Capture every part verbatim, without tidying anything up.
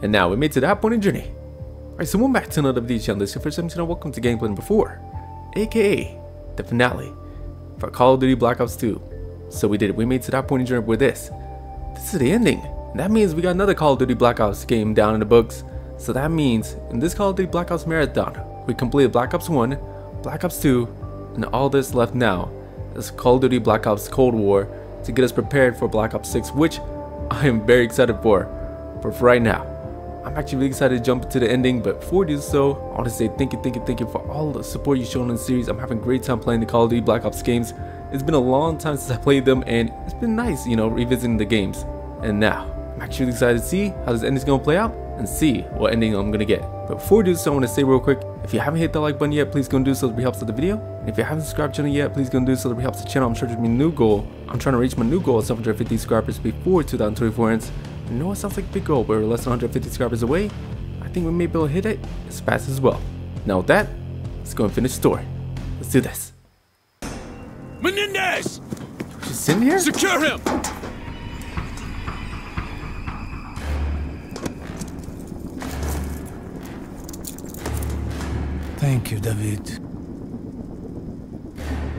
And now we made to that point in the journey. Alright, so we're back to another video channel. This is your first time to welcome to Gameplay Number Four, aka the finale for Call of Duty Black Ops two. So we did it. We made to that point in the journey with this. This is the ending. That means we got another Call of Duty Black Ops game down in the books. So that means in this Call of Duty Black Ops marathon, we completed Black Ops one, Black Ops two, and all that's left now is Call of Duty Black Ops Cold War to get us prepared for Black Ops six, which I am very excited for. But for right now, I'm actually really excited to jump into the ending. But before I do so, I want to say thank you, thank you, thank you for all the support you've shown in the series. I'm having a great time playing the Call of Duty Black Ops games. It's been a long time since I played them, and it's been nice, you know, revisiting the games. And now, I'm actually really excited to see how this ending's gonna play out and see what ending I'm gonna get. But before I do so, I want to say real quick, if you haven't hit that like button yet, please go and do so. It really helps out the video. And if you haven't subscribed to the channel yet, please go and do so. It really helps the channel. I'm searching my new goal. I'm trying to reach my new goal of seven hundred fifty subscribers before two thousand twenty-four ends. I know it sounds like a big goal, but we're less than one hundred fifty subscribers away. I think we may be able to hit it as fast as well. Now with that, let's go and finish the story. Let's do this. Menendez! She's in here? Secure him! Thank you, David.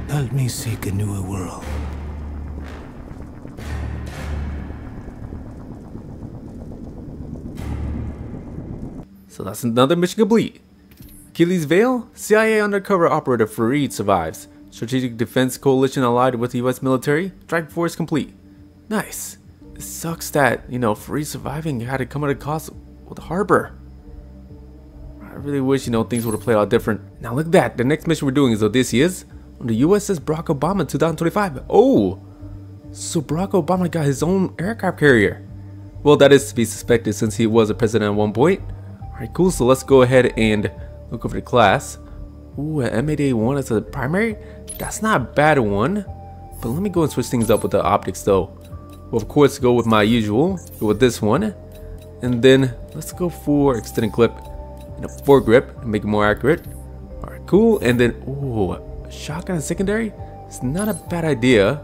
Help me seek a newer world. So that's another mission complete. Achilles Veil, C I A undercover operator Fareed survives. Strategic Defense Coalition allied with the U S military. Strike force complete. Nice. It sucks that, you know, Fareed surviving had to come at a cost with Harper. I really wish, you know, things would have played out different. Now look at that, the next mission we're doing is Odysseus on the U S S Barack Obama two thousand twenty-five. Oh, so Barack Obama got his own aircraft carrier. Well, that is to be suspected since he was a president at one point. Alright, cool, so let's go ahead and look over the class. Ooh, an M eight A one as a primary? That's not a bad one. But let me go and switch things up with the optics though. We'll of course go with my usual, go with this one. And then let's go for extended clip. And a foregrip to make it more accurate. Alright, cool. And then, ooh, shotgun and secondary? It's not a bad idea.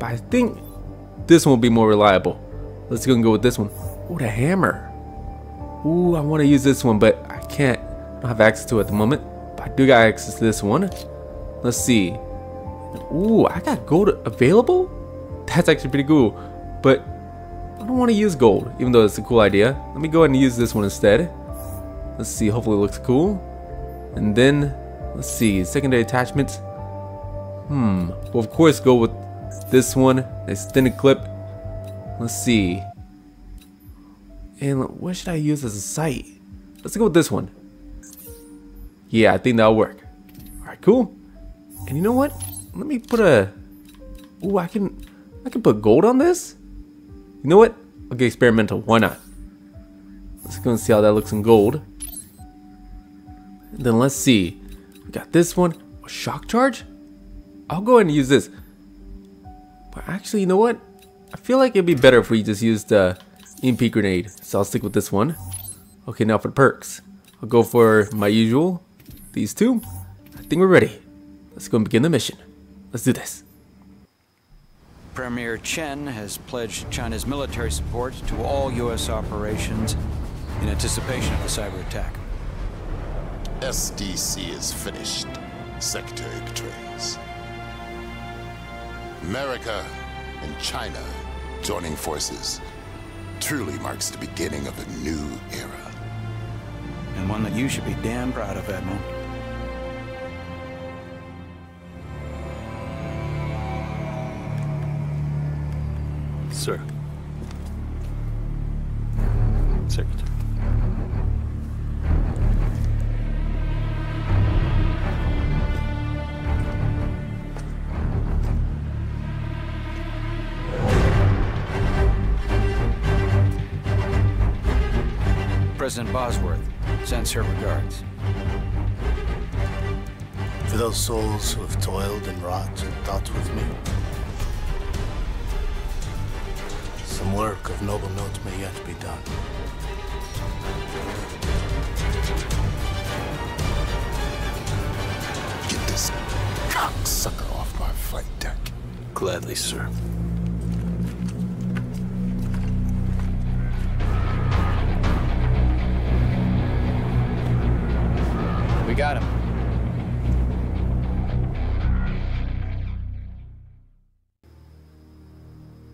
But I think this one will be more reliable. Let's go and go with this one. Ooh, the hammer. Ooh, I want to use this one, but I can't. I don't have access to it at the moment. But I do got access to this one. Let's see. Ooh, I got gold available? That's actually pretty cool. But I don't want to use gold, even though it's a cool idea. Let me go ahead and use this one instead. Let's see, hopefully it looks cool. And then, let's see, secondary attachments. Hmm, we'll of course go with this one, extended clip. Let's see. And what should I use as a sight? Let's go with this one. Yeah, I think that'll work. Alright, cool. And you know what? Let me put a... Ooh, I can, I can put gold on this? You know what? I'll get experimental, why not? Let's go and see how that looks in gold. And then let's see, we got this one, a shock charge. I'll go ahead and use this, but actually, you know what, I feel like it'd be better if we just used the E M P grenade, so I'll stick with this one. Okay, now for the perks, I'll go for my usual, these two. I think we're ready. Let's go and begin the mission. Let's do this. Premier Chen has pledged China's military support to all U S operations in anticipation of the cyber attack. S D C is finished. Secretary betrays. America and China joining forces truly marks the beginning of a new era. And one that you should be damn proud of, Admiral. Sir. Secretary. President Bosworth sends her regards. For those souls who have toiled and wrought and thought with me, some work of noble note may yet be done. Get this cocksucker off my flight deck. Gladly, sir. got him.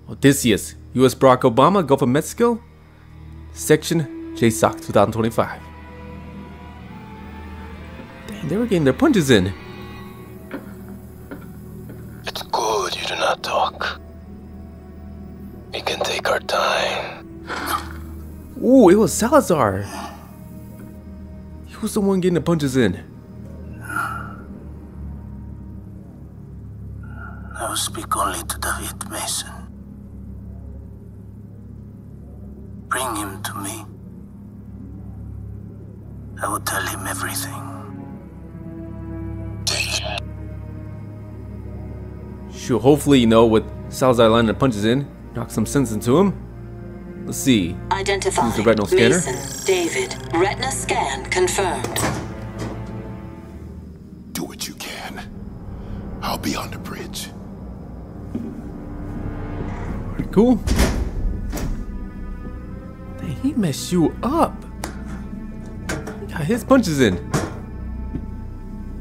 Odysseus, U S Barack Obama, Gulf of Mexico, Section J SOC twenty twenty-five. Damn, they were getting their punches in. It's good you do not talk. We can take our time. Ooh, it was Salazar. He was the one getting the punches in. Now speak only to David Mason. Bring him to me. I will tell him everything. David. Sure, hopefully, you know, with Salazar lining the punches in, knock some sense into him. Let's see. Identify the retinal scanner. Mason, David, retina scan confirmed. Do what you can. I'll be on the bridge. Pretty cool. He messed you up. He got his punches in.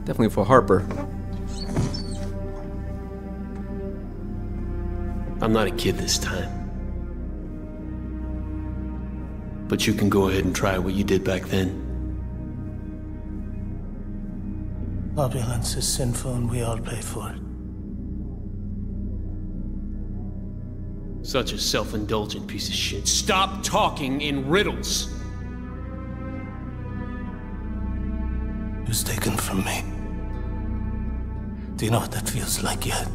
Definitely for Harper. I'm not a kid this time. But you can go ahead and try what you did back then. Opulence is sinful and we all pay for it. Such a self-indulgent piece of shit. Stop talking in riddles! It was taken from me. Do you know what that feels like yet?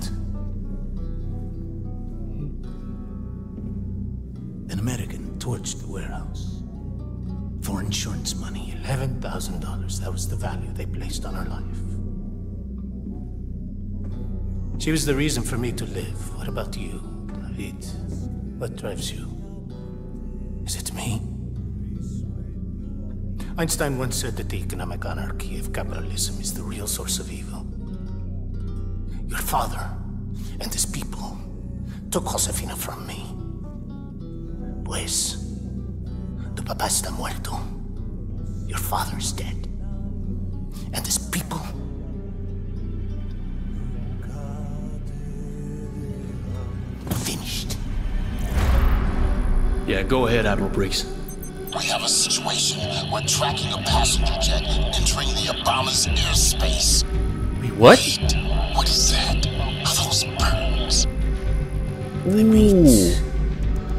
An American torched the warehouse. For insurance money, eleven thousand dollars. That was the value they placed on her life. She was the reason for me to live. What about you, David? What drives you? Is it me? Einstein once said that the economic anarchy of capitalism is the real source of evil. Your father and his people took Josefina from me. Pues, tu papá está muerto. Your father is dead. And his people. Finished. Yeah, go ahead, Admiral Briggs. We have a situation. We're tracking a passenger jet entering the Obama's airspace. Wait, what? Wait, what is that? Are those birds? Ooh.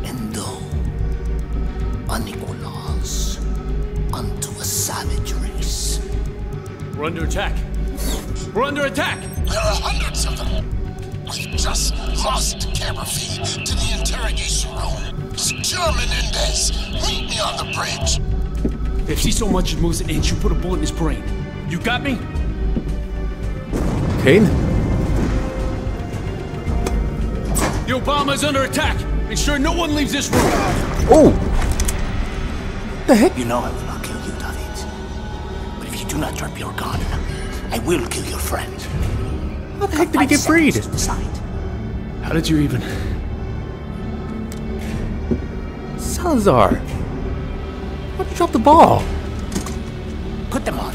Endo. Anicolas. Unto a savage race. We're under attack. We're under attack. There are hundreds of them. We just lost the camera feed to the interrogation room. Secure Menendez. Meet me on the bridge. If she so much as moves an inch, you put a bullet in his brain. You got me? Kane? The Obama's under attack. Make sure no one leaves this room. Oh! The heck? You know I will not kill you, David. But if you do not drop your gun, I will kill your friend. How the heck did he get freed? How did you even? Salazar! Why'd you drop the ball? Put them on.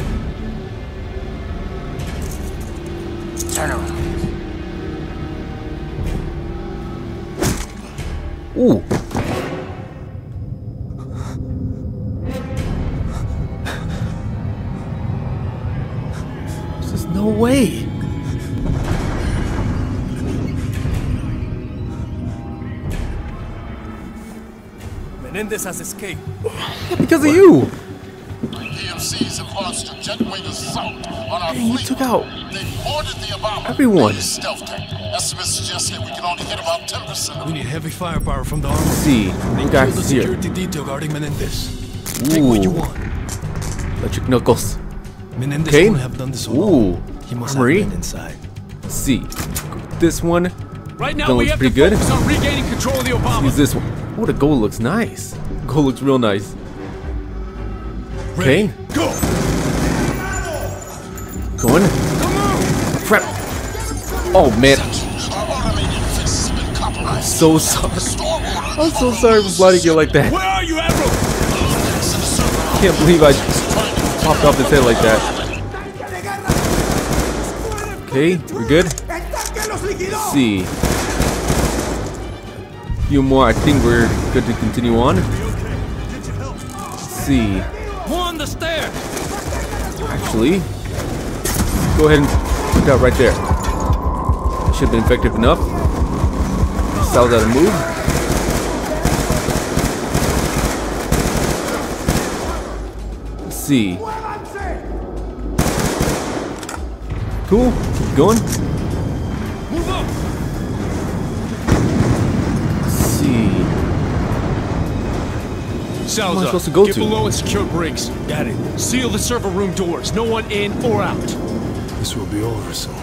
Turn around. Ooh. There's just no way. Menendez has escaped. Yeah, because what? of you! The have launched a jetway assault on our Dang, fleet. He took out they boarded the Obama. Everyone. Stealth tank. Estimates suggest that we can only hit about ten percent. We need heavy firepower from the army. Let's see, we got the security here. Detail guarding Menendez. Ooh. Take what you want. Electric knuckles. Menendez okay. have done this all. Ooh. He must Armory. have been inside. Let's see. This one. Right now we have to good. focus on regaining control of the Obama. Use this one. Oh, the gold looks nice. Gold looks real nice. Okay. Go. Going. Crap. Oh man. I'm so sorry. I'm so sorry for blinding you like that. Where are you, Admiral? Can't believe I popped off his head like that. Okay, we're good. Let's see. A few more, I think we're good to continue on. Let's see. More on the stairs. Actually, go ahead and put that right there. Should have been effective enough. Salazar move. Let's see. Cool. Keep going. Move up. Let's see. Salazar, am I supposed to go get to? Below and secure Briggs. Got it. Seal the server room doors. No one in or out. This will be over soon.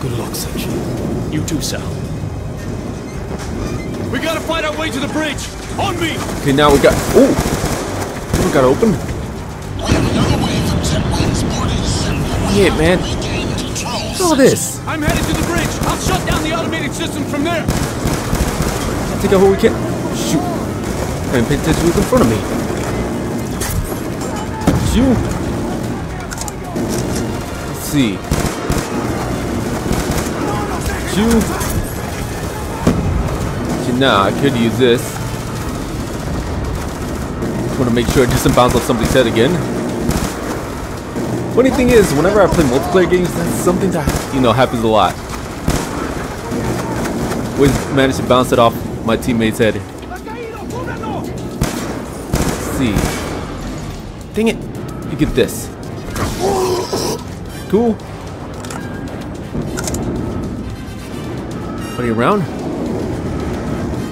Good luck, Section. You too, Sal. We gotta find our way to the bridge. On me. Okay, now we got. Oh, we got open. We have another way from Jetwing's boarding. Yeah, man. All this. I'm headed to the bridge. I'll shut down the automated system from there. I'll take out who we can. Shoot. I didn't pay attention to who's in front of me. Shoot. Let's see. Shoot. Nah, I could use this. Just want to make sure it doesn't bounce off somebody's head again. Funny thing is, whenever I play multiplayer games, that's something that, you know, happens a lot. Always manage to bounce it off my teammate's head. Let's see. Dang it. You get this. Cool. Are you around?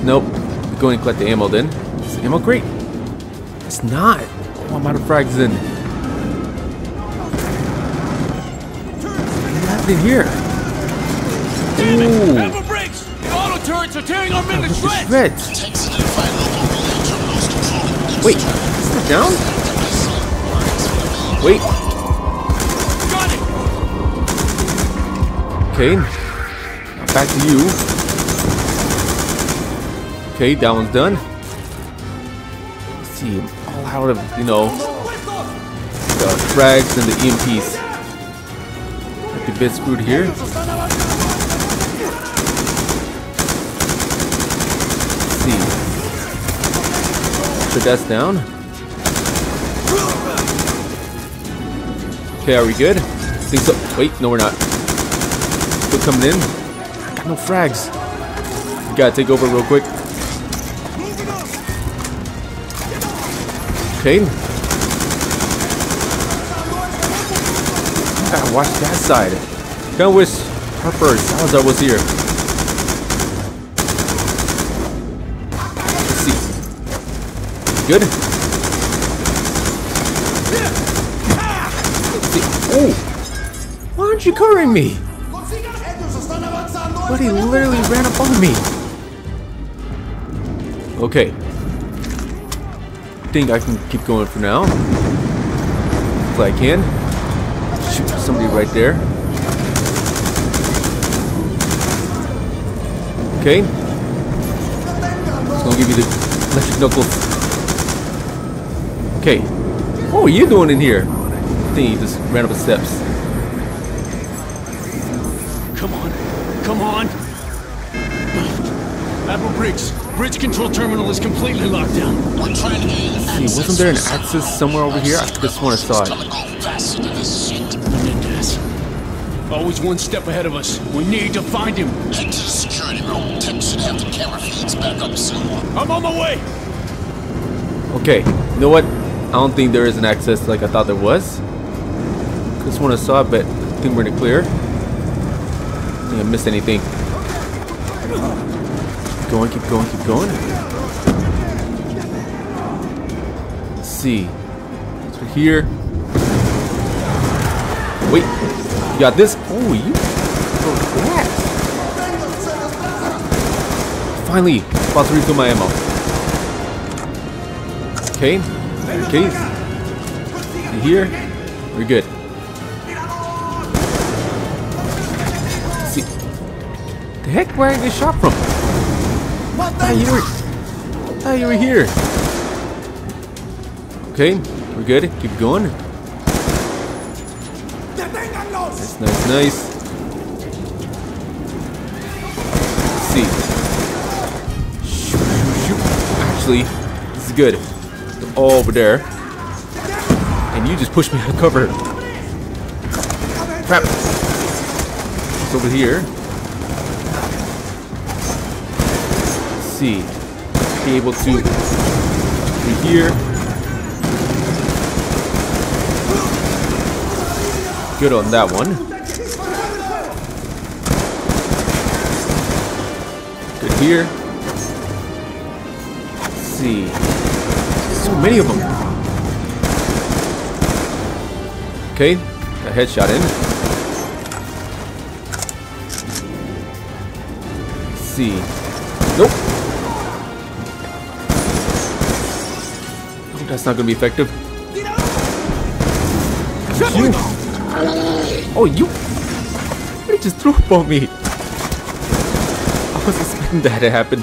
Nope. Go and collect the ammo then. Is the ammo crate? It's not. Oh, I'm out of frags in. In here. Damn it. Amber breaks. The auto turrets are tearing our men to shreds. Wait, is that down? Wait. Got it. Okay. Now back to you. Okay, that one's done. Let's see, I'm all out of, you know, the frags and the E M Ps. A bit screwed here. Let's see. Put that's down. Okay, are we good? Think so. Wait, no, we're not. Still coming in. I got no frags. We gotta take over real quick. Okay. Gotta watch that side. Kinda wish Harper or Salazar was here. Let's see. Good? Oh! Why aren't you covering me? But he literally ran up on me. Okay. I think I can keep going for now. If I can. Shoot somebody right there. Okay. It's gonna give you the electric knuckles. Okay. What were you doing in here? I think you just ran up the steps. Come on. Come on. Admiral Briggs, bridge control terminal is completely locked down. We're trying to gain access. See, wasn't there an access somewhere over here? I just want to saw it. Always one step ahead of us. We need to find him. Head to the security room. Tim should have the camera feeds back up soon. I'm on my way. Okay. You know what? I don't think there is an access like I thought there was. This one I saw, but I think we're in the clear. I think I missed anything. Keep going, keep going, keep going. Let's see. It's right here. Wait. You got this? Ooh, you broke that. Finally, about to refill my ammo. Okay. Okay. And here. We're good. Let's see. The heck, where did they shot from? I thought you were, I thought you were here. Okay, we're good. Keep going. Nice, nice. see. Shoot, shoot, shoot. Actually, this is good. They're all over there. And you just pushed me out of cover. Crap. It's over here. Let's see. Be able to be here. Good on that one. Good here. Let's see. So many of them. Okay. Got a headshot in. Let's see. Nope. That's not gonna be effective. You. Oh, you! They just threw up on me. I was expecting that to happen.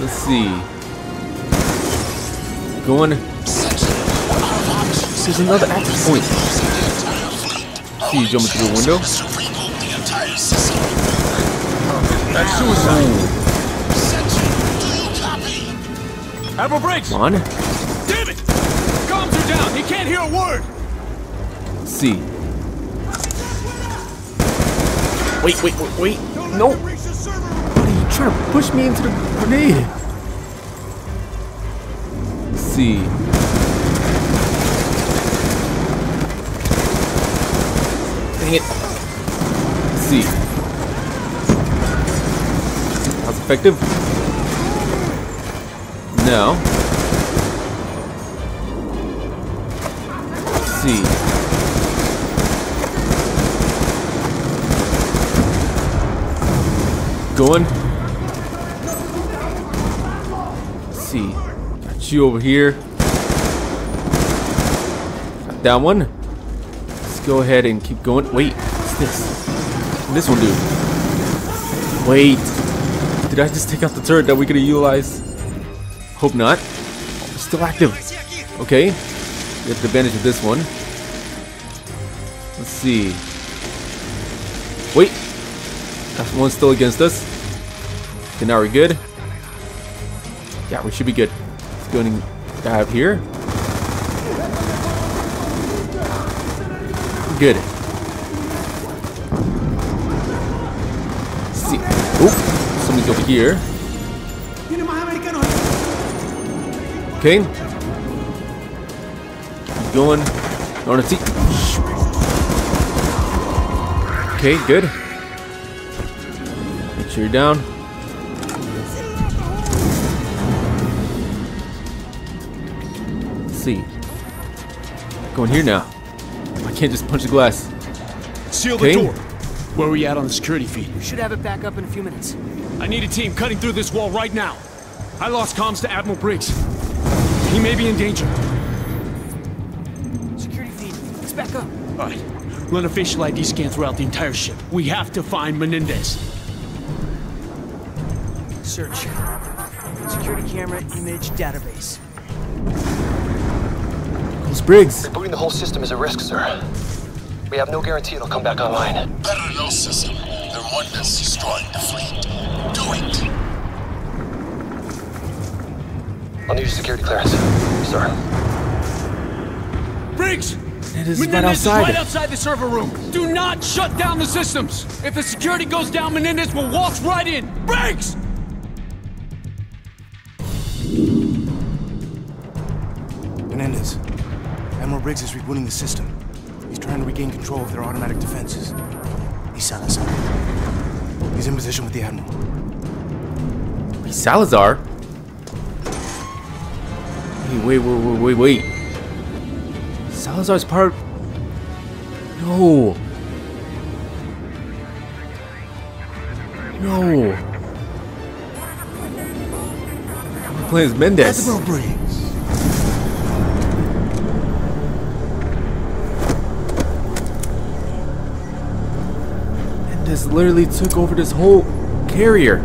Let's see. Going. There's another action point. See you jumping through the window. That's suicide. Admiral Briggs! Come on. Damn it! Calms her down! He can't hear a word! Let's see. Wait, wait, wait, wait. No! What are you trying to push me into the grenade? Let's see. Dang it. Let's see. That was effective. Now, let's see. Going. Let's see. Got you over here. Got that one. Let's go ahead and keep going. Wait, what's this? What this one do? Wait. Did I just take out the turret that we could have utilized? Hope not. Oh, still active. Okay. Get the advantage of this one. Let's see. Wait. That one's still against us. Okay, now we're good. Yeah, we should be good. Let's go and dive here. Good. Let's see. Oh, somebody's over here. Okay. Keep going. I want to see. Okay, good. Make sure you're down. Let's see. Going here now. I can't just punch the glass. Seal the door. Where are we at on the security feed? We should have it back up in a few minutes. I need a team cutting through this wall right now. I lost comms to Admiral Briggs. He may be in danger. Security feed, it's back up. All right, run a facial I D scan throughout the entire ship. We have to find Menendez. Search. Security camera image database. It's Briggs. Rebooting the whole system is a risk, sir. We have no guarantee it'll come back online. Parallel system. Their oneness destroying the fleet. Do it. I'll need your security clearance, sir. Briggs! It is right outside. Right outside the server room. Do not shut down the systems. If the security goes down, Menendez will waltz right in. Briggs! Menendez, Admiral Briggs is rebooting the system. He's trying to regain control of their automatic defenses. He's Salazar. He's in position with the Admiral. He's Salazar? Wait, wait, wait, wait, wait. Salazar's part. No. No. I'm playing as Menendez. Admiral Briggs. Menendez literally took over this whole carrier.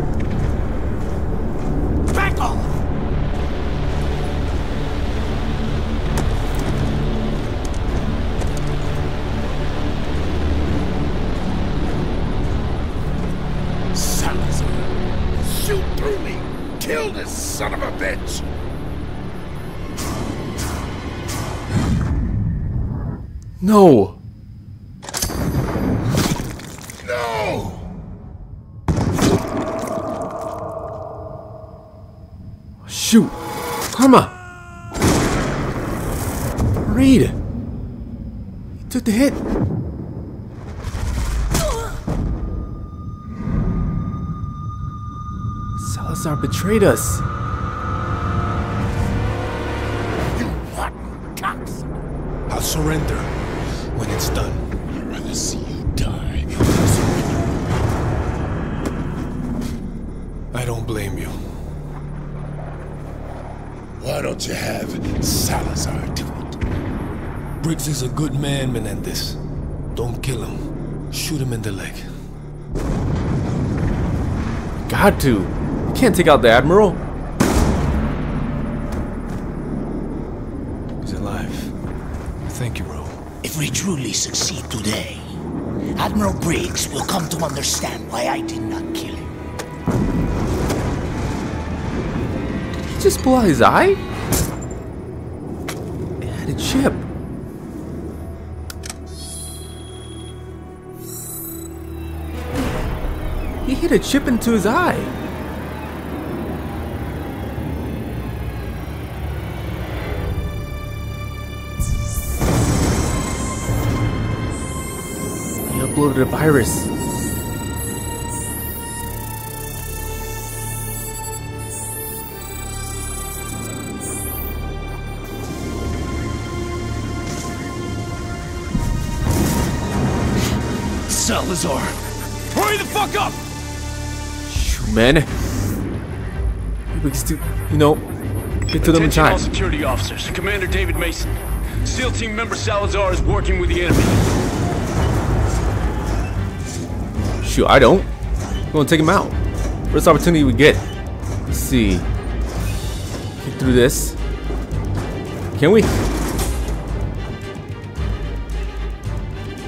Samuels. No! No! Shoot! Karma! Reed! He took the hit! Salazar betrayed us! You rotten cops! I'll surrender when it's done. I'd rather see you die than surrender. I don't blame you. Why don't you have Salazar do it? Briggs is a good man, Menendez. Don't kill him. Shoot him in the leg. Got to. You can't take out the Admiral. He's alive. Thank you, Raúl. If we truly succeed today, Admiral Briggs will come to understand why I did not kill him. Did he just blow his eye? It had a chip. He hit a chip into his eye. Uploaded a virus. Salazar, hurry the fuck up! Shoo, man, we can still, you know, get to them in time. All security officers, Commander David Mason, SEAL Team member Salazar is working with the enemy. Shoot, I don't. We're gonna take him out. First opportunity we get. Let's see. Get through this. Can we?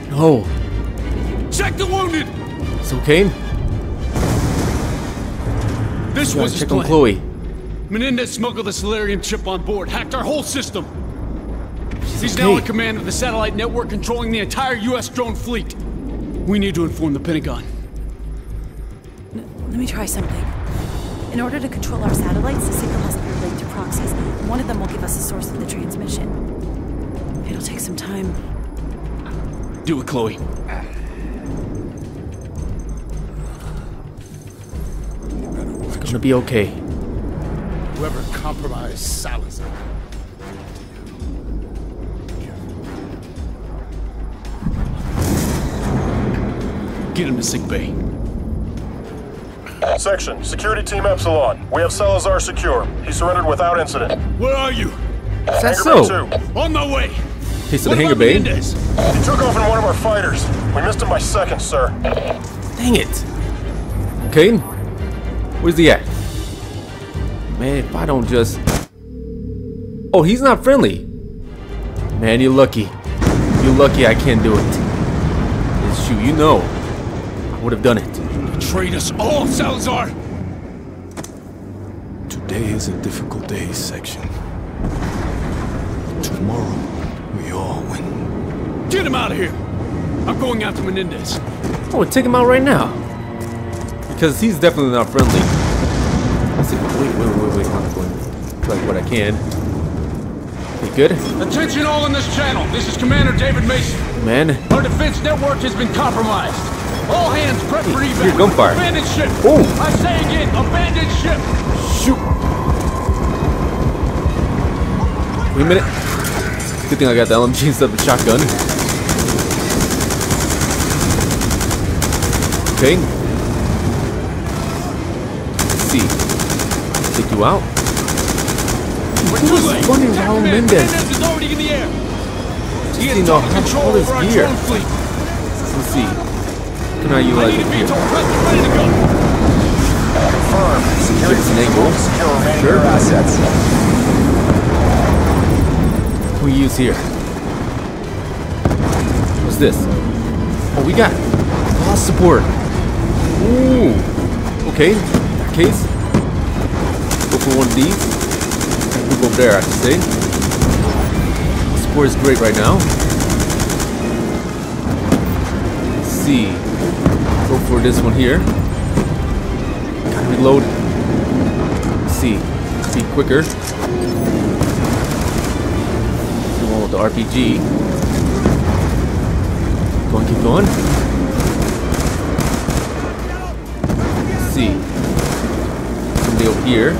No. Check the wounded! It's okay. This was his check plan. On Chloe. Menendez smuggled the Solarium chip on board, hacked our whole system. She's He's okay. now in command of the satellite network controlling the entire U S drone fleet. We need to inform the Pentagon. Let me try something. In order to control our satellites, the signal has to be relayed to proxies. One of them will give us the source of the transmission. It'll take some time. Do it, Chloe. It's gonna be okay. Whoever compromised Salazar. Get him to sick bay. Section, security team Epsilon. We have Salazar secure. He surrendered without incident. Where are you? Is that so? two. On my way. He's to the hangar bay. Menendez? He took off in one of our fighters. We missed him by seconds, sir. Dang it. Okay. Where's he at? Man, if I don't just... Oh, he's not friendly. Man, you're lucky. You're lucky I can't do it. It's you, you know. Would have done it. Betrayed us all, Salazar! Today is a difficult day, Section. Tomorrow, we all win. Get him out of here! I'm going after Menendez. Oh, take him out right now. Because he's definitely not friendly. I said, wait, wait, wait, wait, I'm going to like what I can. You good? Attention all in this channel. This is Commander David Mason. Man. Our defense network has been compromised. All hands prep for evac. Here, gunfire. Abandon ship. Oh. I say again, abandon ship. Shoot. Wait a minute. Good thing I got the L M G instead of the shotgun. Okay. Let's see. Take you out. We're too late. Running around Menendez. Menendez is already in the air. He has total control over our drone fleet. Let's see. Now you like it here. Confirm. Security enable. Secure remainder assets. What do we use here? What's this? Oh, we got lost support. Ooh. Okay. In that case, go for one of these. there, I have to say. Support is great right now. Let's see. Go for this one here. Gotta reload. Let's see. Let's be quicker. The one with the R P G. Keep going, keep going. Let's see. Somebody over here.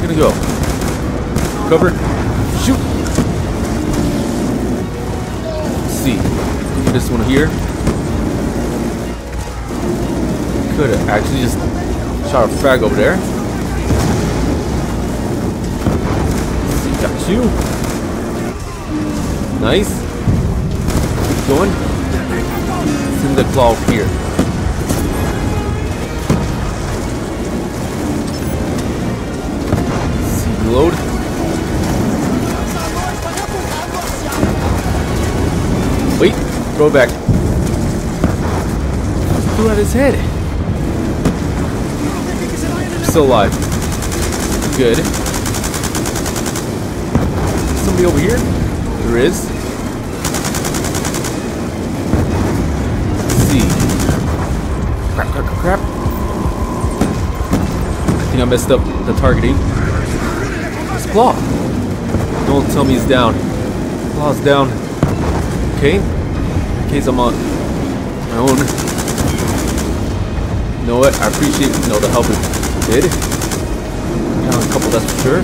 Gonna go. Cover. Shoot. Let's see. This one here. Could have actually just shot a frag over there. Let's see, got you. Nice. Keep going. Send the claw here. Load. Wait, throw back. Threw out his head. Still alive. Good. Somebody over here? There is. Let's see. Crap, crap, crap, crap. I think I messed up the targeting. Claw. Don't tell me he's down. Claw's down. Okay. In case I'm on my own. You know what? I appreciate you know the help it did. Down a couple, that's for sure.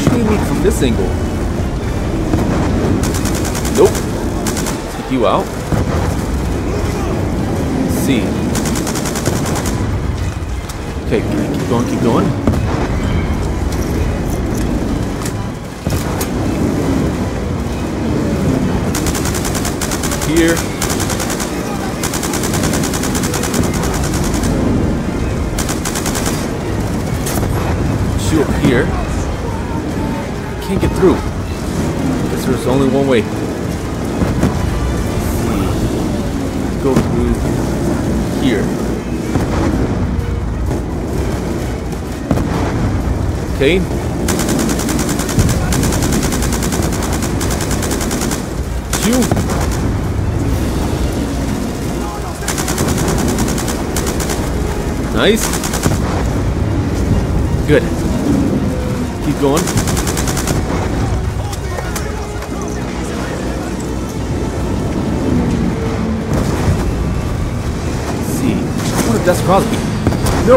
Shooting me from this angle. Nope. Take you out. Let's see. Okay, keep going, keep going. Here. Shoot up here. Can't get through. Guess there's only one way. Let's go through here. Okay. Shoot. Nice. Good. Keep going. Let's see. What if that's Crosby? No.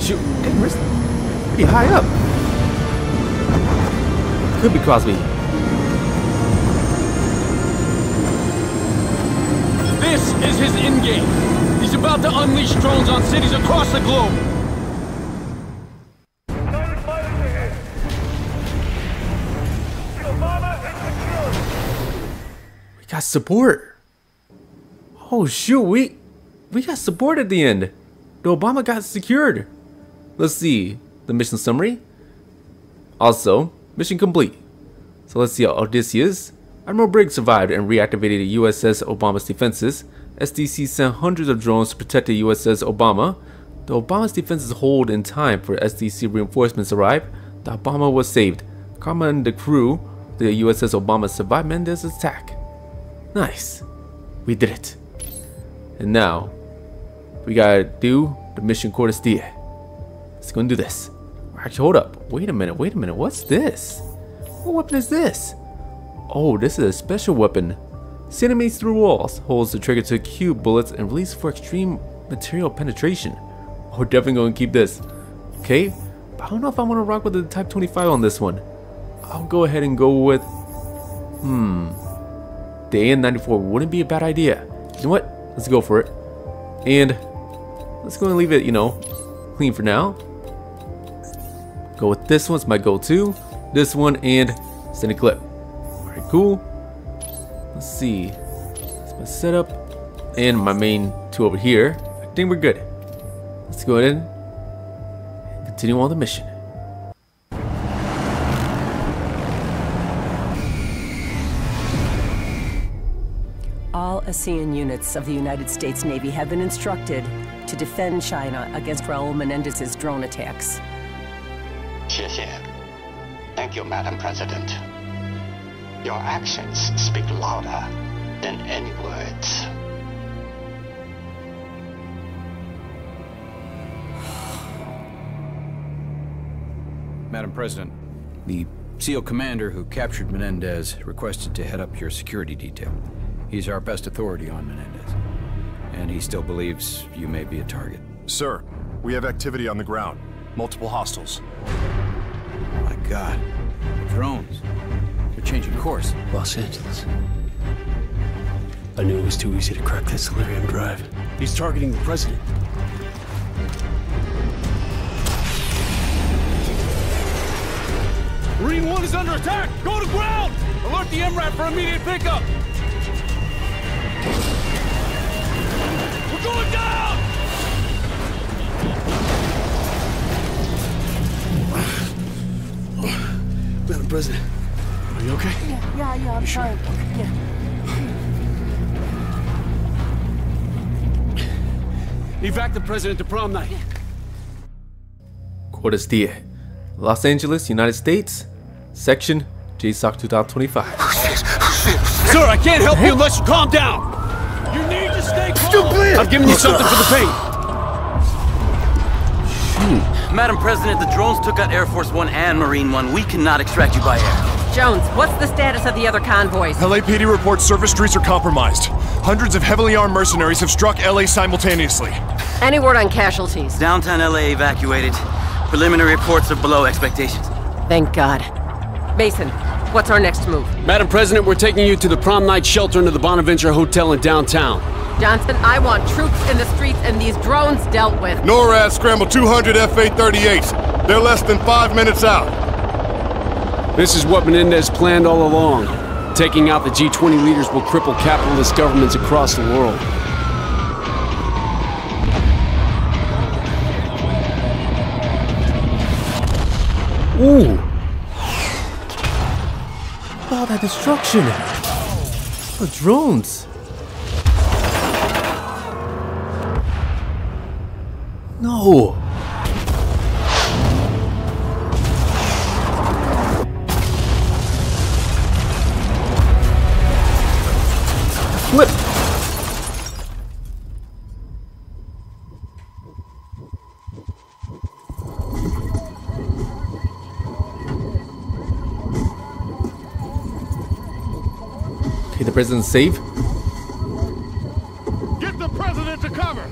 Shoot, and we're pretty high up. Could be Crosby. This is his endgame. He's about to unleash drones on cities across the globe. We got support. Oh shoot, we we got support at the end. The Obama got secured. Let's see the mission summary. Also, mission complete. So let's see how Odysseus. Admiral Briggs survived and reactivated the U S S Obama's defenses. S D C sent hundreds of drones to protect the U S S Obama. The Obama's defenses hold in time for S D C reinforcements arrive. The Obama was saved. Karma and the crew, the U S S Obama survived Menendez's attack. Nice. We did it. And now, we gotta do the mission Cordis Die. Let's go and do this. Actually, hold up. Wait a minute. Wait a minute. What's this? What weapon is this? Oh, this is a special weapon. Cinemates through walls. Holds the trigger to cube bullets and release for extreme material penetration. We're definitely going to keep this. Okay. But I don't know if I want to rock with the Type twenty-five on this one. I'll go ahead and go with... Hmm. The A N ninety-four wouldn't be a bad idea. You know what? Let's go for it. And let's go and leave it, you know, clean for now. Go with this one's my go-to. This one and send a clip. Alright, cool. Let's see. That's my setup. And my main two over here. I think we're good. Let's go ahead and continue on the mission. All ASEAN units of the United States Navy have been instructed to defend China against Raúl Menendez's drone attacks. Thank you, Madam President. Your actions speak louder than any words. Madam President, the SEAL commander who captured Menendez requested to head up your security detail. He's our best authority on Menendez, and he still believes you may be a target. Sir, we have activity on the ground. Multiple hostiles. My God. Drones. They're changing course. Los Angeles. I knew it was too easy to crack that Solarium drive. He's targeting the president. Marine One is under attack! Go to ground! Alert the M RAP for immediate pickup! We're going down! Madam President, are you okay? Yeah, yeah, yeah, I'm you fine. Sure? Okay. Yeah. Evac the president to prom night. Cordis Die, Los Angeles, United States. Section J SOC two thousand twenty-five. Sir, I can't help you unless you calm down. You need to stay calm. I've given you something for the pain. Shoot. Madam President, the drones took out Air Force One and Marine One. We cannot extract you by air. Jones, what's the status of the other convoys? L A P D reports surface streets are compromised. Hundreds of heavily armed mercenaries have struck L A simultaneously. Any word on casualties? Downtown L A evacuated. Preliminary reports are below expectations. Thank God. Mason, what's our next move? Madam President, we're taking you to the prom night shelter under the Bonaventure Hotel in downtown. Johnson, I want troops in the streets and these drones dealt with. NORAD scrambled two hundred F A thirty-eights. They're less than five minutes out. This is what Menendez planned all along. Taking out the G twenty leaders will cripple capitalist governments across the world. Ooh. All that destruction. The drones. No. Flip. Okay, the president's safe. Get the president to cover.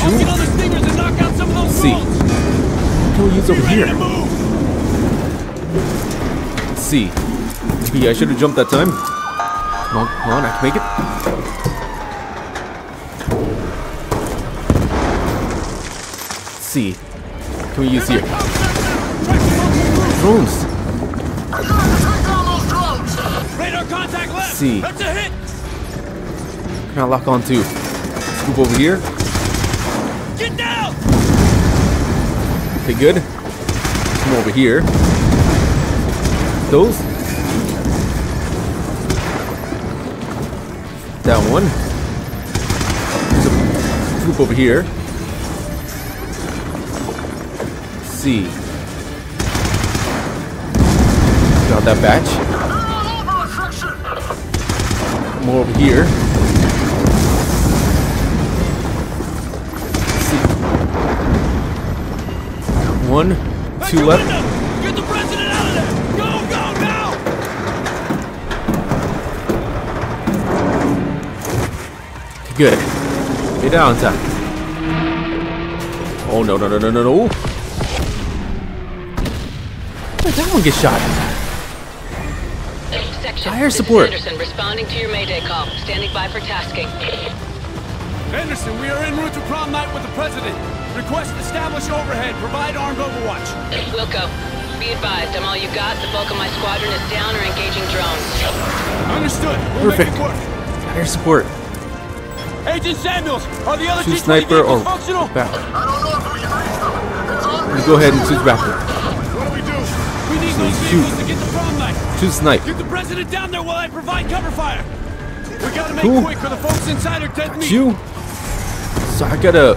I'll get on the stingers and knock out some of those drones. What can we use over here? Let's see. Yeah, I should have jumped that time. Come on, come on, I can make it. Let's see. What can we use here? Drones. Radar contact left. See. That's a hit. Can I lock on to? Scoop over here. Get down! Okay, good. Come over here. Those. That one. There's a group over here. Let's see. Got that batch. More over here. One, two left. Get the president out of there! Go, go, now! Good. Get down on top. Oh no no no no no no! Where'd that one get shot? Section, fire support. Anderson responding to your Mayday call. Standing by for tasking. Anderson, we are en route to prom night with the president. Request establish overhead. Provide armed overwatch. Wilco, be advised. I'm all you got. The bulk of my squadron is down or engaging drones. Understood. We'll perfect. Make it work. Air support. Agent Samuels, are the other two sniper or functional? Raptor. I don't know if we can reach them. Go ahead and choose Raptor. What do we do? We need so those vehicles to get the prom night. Choose sniper. Get the President down there while I provide cover fire. We gotta make Ooh. quick for the folks inside our dead meat. You. So I gotta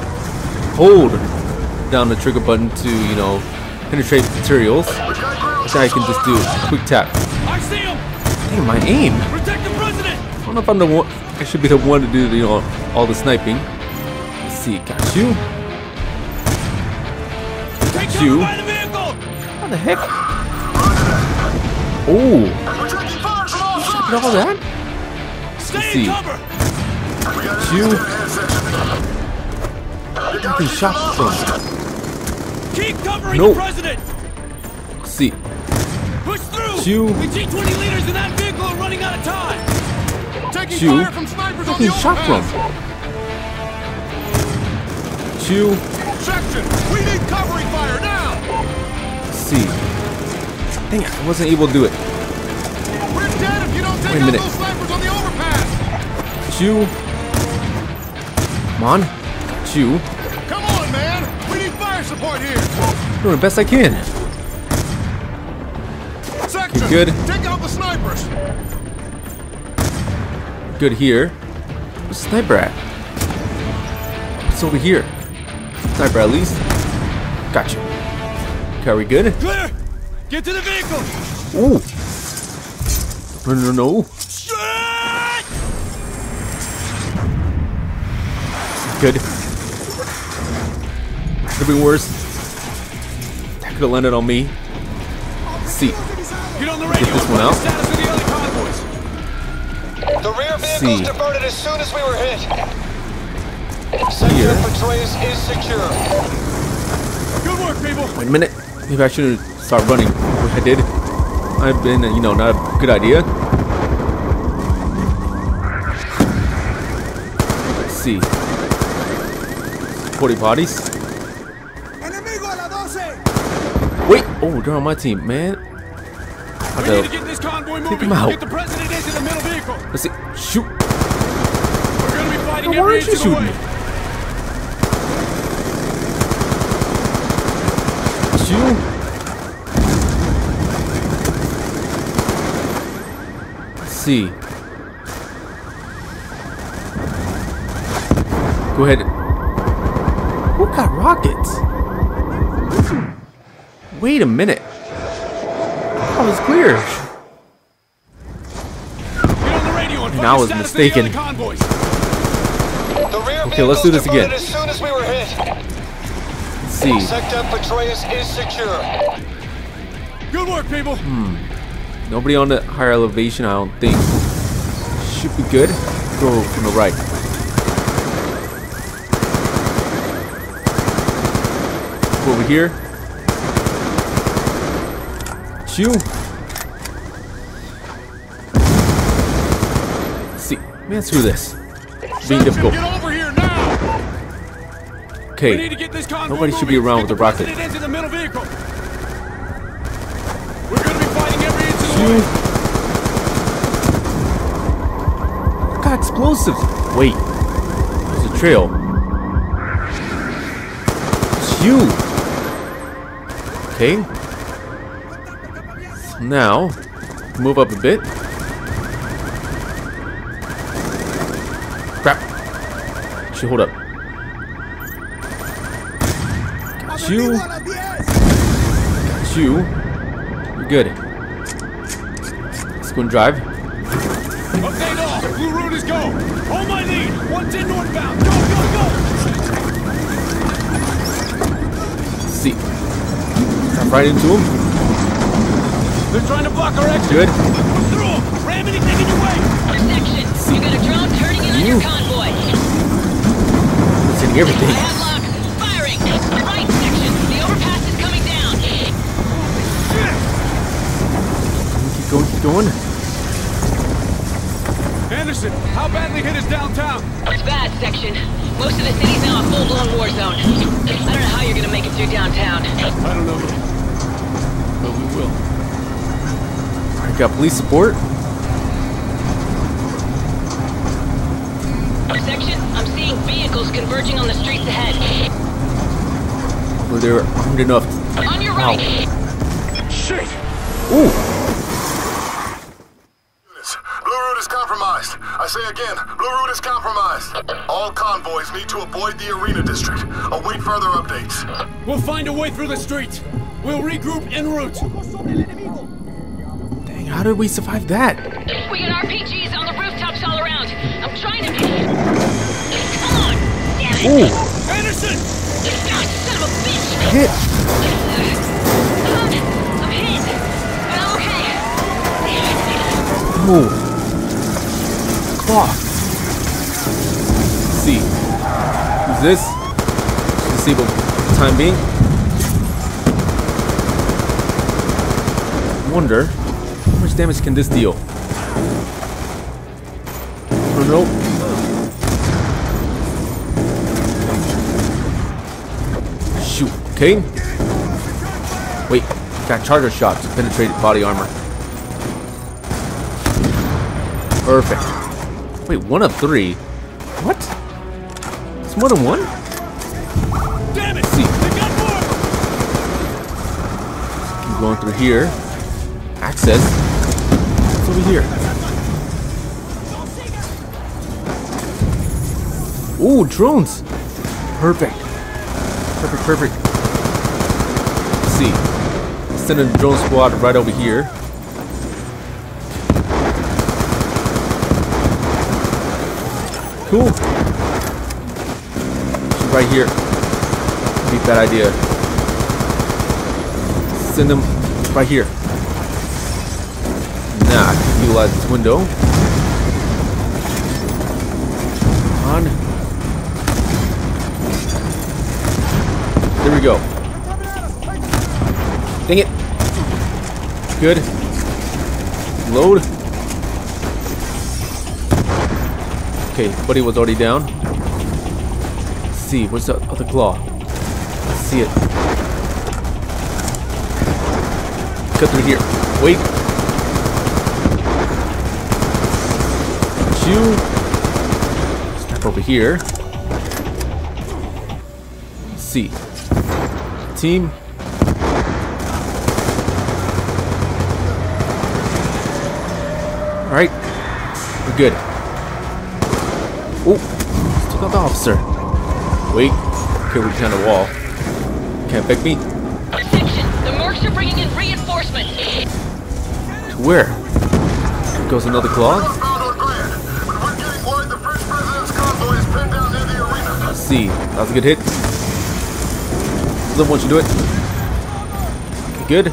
hold down the trigger button to, you know, penetrate materials. So I can just do a quick tap. I see him. Damn, my aim. Protect the president. I don't know if I'm the one. I should be the one to do, you know, all the sniping. Let's see. Got you. Take cover you. By the vehicle. How the heck? Oh. You all that? Let's see. Got you. I've been shot from. Keep covering the president. Let's see. Push through. You. The G twenty leaders in that vehicle are running out of time. Taking you. Fire from snipers on the overpass. Shot from. You. Section. We need covering fire now. Let's see. Dang it! I wasn't able to do it. We're dead if you don't take out those snipers on the overpass. It's you. Come on. It's you. Come on, man. We need fire support here. I'm doing the best I can. Okay, good. Take out the snipers. Good here. Where's the sniper at? It's over here. Sniper at least. Got you. Okay, are we good? Clear. Get to the vehicle. Ooh. No, no, no. Shit! Good. Could be worse. That could have landed on me. Let's see. Get on the radio. Get this one out. The rear vehicles diverted as soon as we were hit. Sector Petraeus is secure. Good work, people. Wait a minute. Maybe I should start running, which I did. I've been, you know, not a good idea. Let's see. forty bodies. Wait. Oh, they're on my team, man. We need to get this convoy moving. Take him out. Get the president into the middle vehicle. Let's see. Shoot. We're gonna be fighting every inch of the way. Shoot. Let's see. Go ahead. Who got rockets? Wait a minute. I was clear. Get on the radio and I was mistaken. Okay, let's do this again. As soon as we were hit. Let's see. Sector Petraeus is secure. Good work, people. Hmm. Nobody on the higher elevation, I don't think. Should be good. Go from the right. Go over here. You. Let's see, man, screw this. It's being difficult. Okay, nobody should be around with a rocket. We're gonna be fighting every inch of the way. Got explosives. Wait, there's a trail. It's you. Okay. Now, move up a bit. Crap. She hold up. Got you. Got you. You're good. Let's go and drive. Update all. Blue route is go. Hold my lead. one ten northbound. Go, go, go. Let's see. Drop right into him. They're trying to block our exit. Good. Come through. Ram anything in your way. Intersection. You got a drone turning in on your convoy. It's in everything. I have lock. Firing. The right section. The overpass is coming down. Keep going. Keep going. Anderson, how badly hit is downtown? It's bad, section. Most of the city's now a full-blown war zone. I don't know how you're gonna make it through downtown. I don't know, but we will. Got police support. Section, I'm seeing vehicles converging on the streets ahead. Well, they're armed enough. On your right. Ow. Shit. Ooh. route is compromised. I say again, blue route is compromised. All convoys need to avoid the arena district. Await further updates. We'll find a way through the street. We'll regroup en route. Dang, how did we survive that? We got R P Gs on the rooftops all around. I'm trying to... Come on! Damn it! Ooh. Anderson! God, son of a bitch! Hit! I'm, I'm hit! Well, okay. Ooh. Cloth. Let's see. Use this. Disable for the time being. I wonder how much damage can this deal? Nope. Shoot. Okay. Wait. Got charger shots. Penetrated body armor. Perfect. Wait. One of three. What? It's more than one? Damn it! See. Keep going through here. Access. What's over here? Ooh, drones! Perfect. Perfect, perfect. Let's see. Send a drone squad right over here. Cool. Right here. Beat that idea. Send them right here. Nah, I can utilize this window. On. There we go. Dang it. Good. Load. Okay, buddy was already down. Let's see, where's the other claw? Let's see it. Cut through here. Wait. Shoot. Snap over here. Let's see. Team. Alright. We're good. Oh, took out the officer. Wait. Okay, we're behind the wall. Can't pick me. Section, the mercs are bringing in reinforcements. To where? Here goes another claw. Let's see. That was a good hit. Once you do it, okay, good.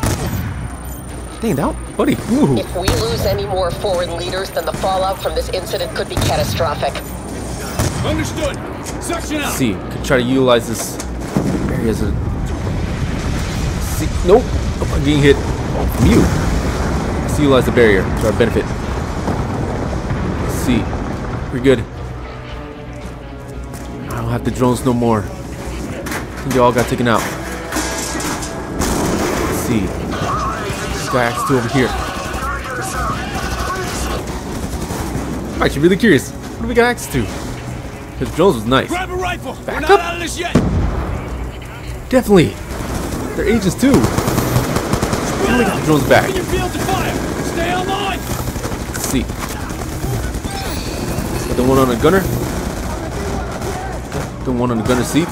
Dang that, buddy. Ooh. If we lose any more foreign leaders, then the fallout from this incident could be catastrophic. Understood. Section out. Let's see, could try to utilize this area as a. See, nope. Oh, I'm getting hit. Oh, from you. Let's utilize the barrier to our benefit. Let's see, we're good. I don't have the drones no more. They all got taken out. Let's see. This guy acts two over here. I'm actually really curious. What do we got access to? Because Jones was nice. Grab a rifle. Back up. We're not out of this yet. Definitely. They're agents too. We only got the drones back. Stay online. Let's see. Got the one on the gunner. Got the one on the gunner seat.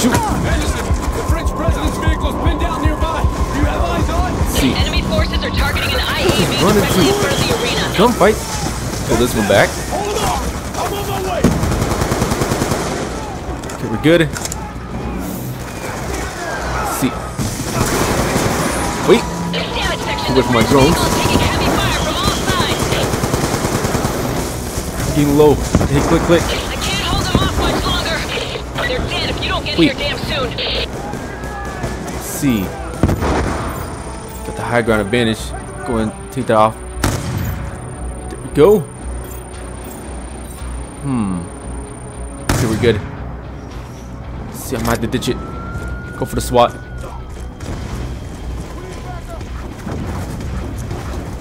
Shoot! Anderson, the French president's vehicle's pinned down nearby. Do you have eyes on? See. Enemy forces are targeting an I E D directly in front of the arena. Gunfight. Pull this one back. Hold on! I'm on my way. Okay, we're good. Let's see. Wait. Away from my drones. Getting low. Hey, click, click. Wait. Damn soon. Let's see. Got the high ground advantage. Go and take that off. There we go. Hmm. Okay, we're good. Let's see, I might have to ditch it. Go for the SWAT.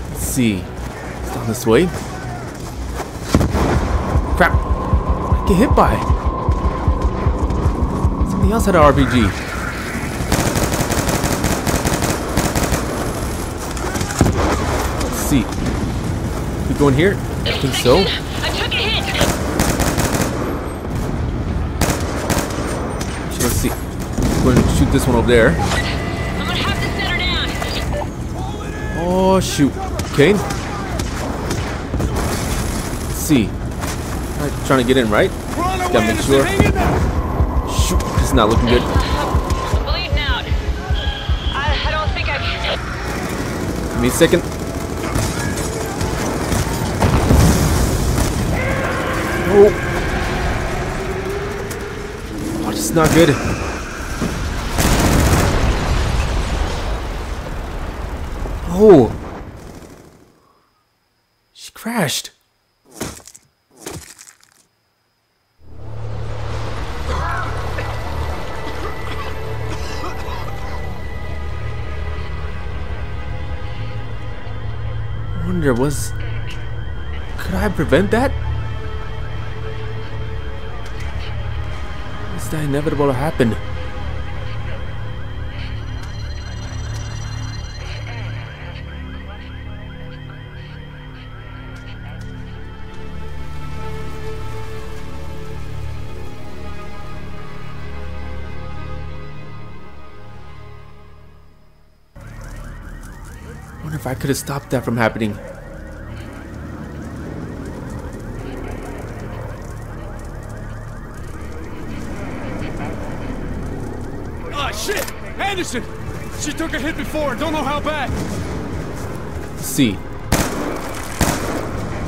Let's see. It's down this way. Crap. I get hit by. He also had an R P G. Let's see. We go in here? I think so. I took a hit. So let's see. We're going to shoot this one over there. I'm going to have to set her down. Oh, shoot. Okay. Let's see. I'm not trying to get in, right? Just gotta make sure. Shoot. This is not looking good. Give me a second. Oh. Oh, this is not good. Oh. She crashed. Was could I prevent that? Is that inevitable to happen? I wonder if I could have stopped that from happening. Anderson! She took a hit before, don't know how bad. Let's see.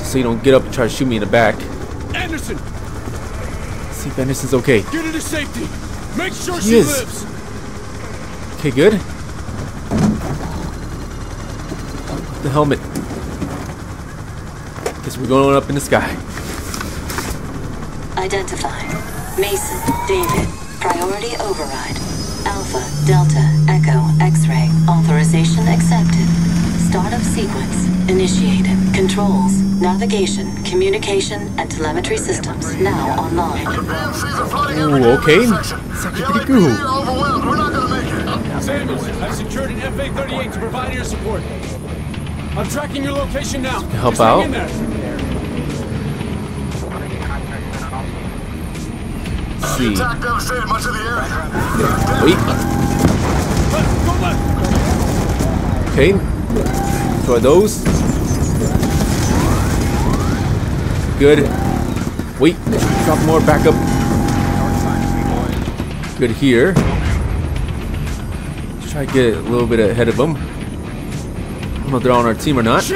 So you don't get up and try to shoot me in the back. Anderson! Let's see if Anderson's okay. Get her to safety. Make sure she, she is. lives. Okay, good. The helmet. Guess we're going up in the sky. Identify. Mason, David. Priority override. Alpha, Delta, Echo, X-Ray. Authorization accepted. Startup sequence initiated. Controls, navigation, communication, and telemetry systems now online. Ooh, okay. That's actually pretty cool. Samuels, I've secured an F A thirty-eight to provide air support. I'm tracking your location now. Help out. See. Wait. Okay. Destroy those. Good. Wait. Drop more backup. Good here. Let's try to get a little bit ahead of them. I don't know if they're on our team or not. I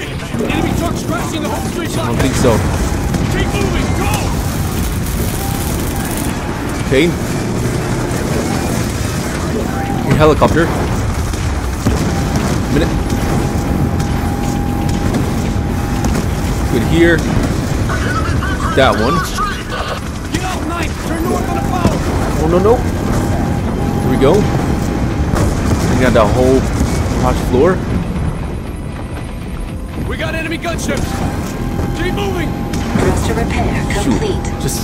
don't think so. Keep moving. Go! Okay. Your helicopter. A minute. Good here. That one. Oh no no. Here we go. We got the whole watch floor. We got enemy gunships. Keep moving. Thruster repair complete. Shoot. Just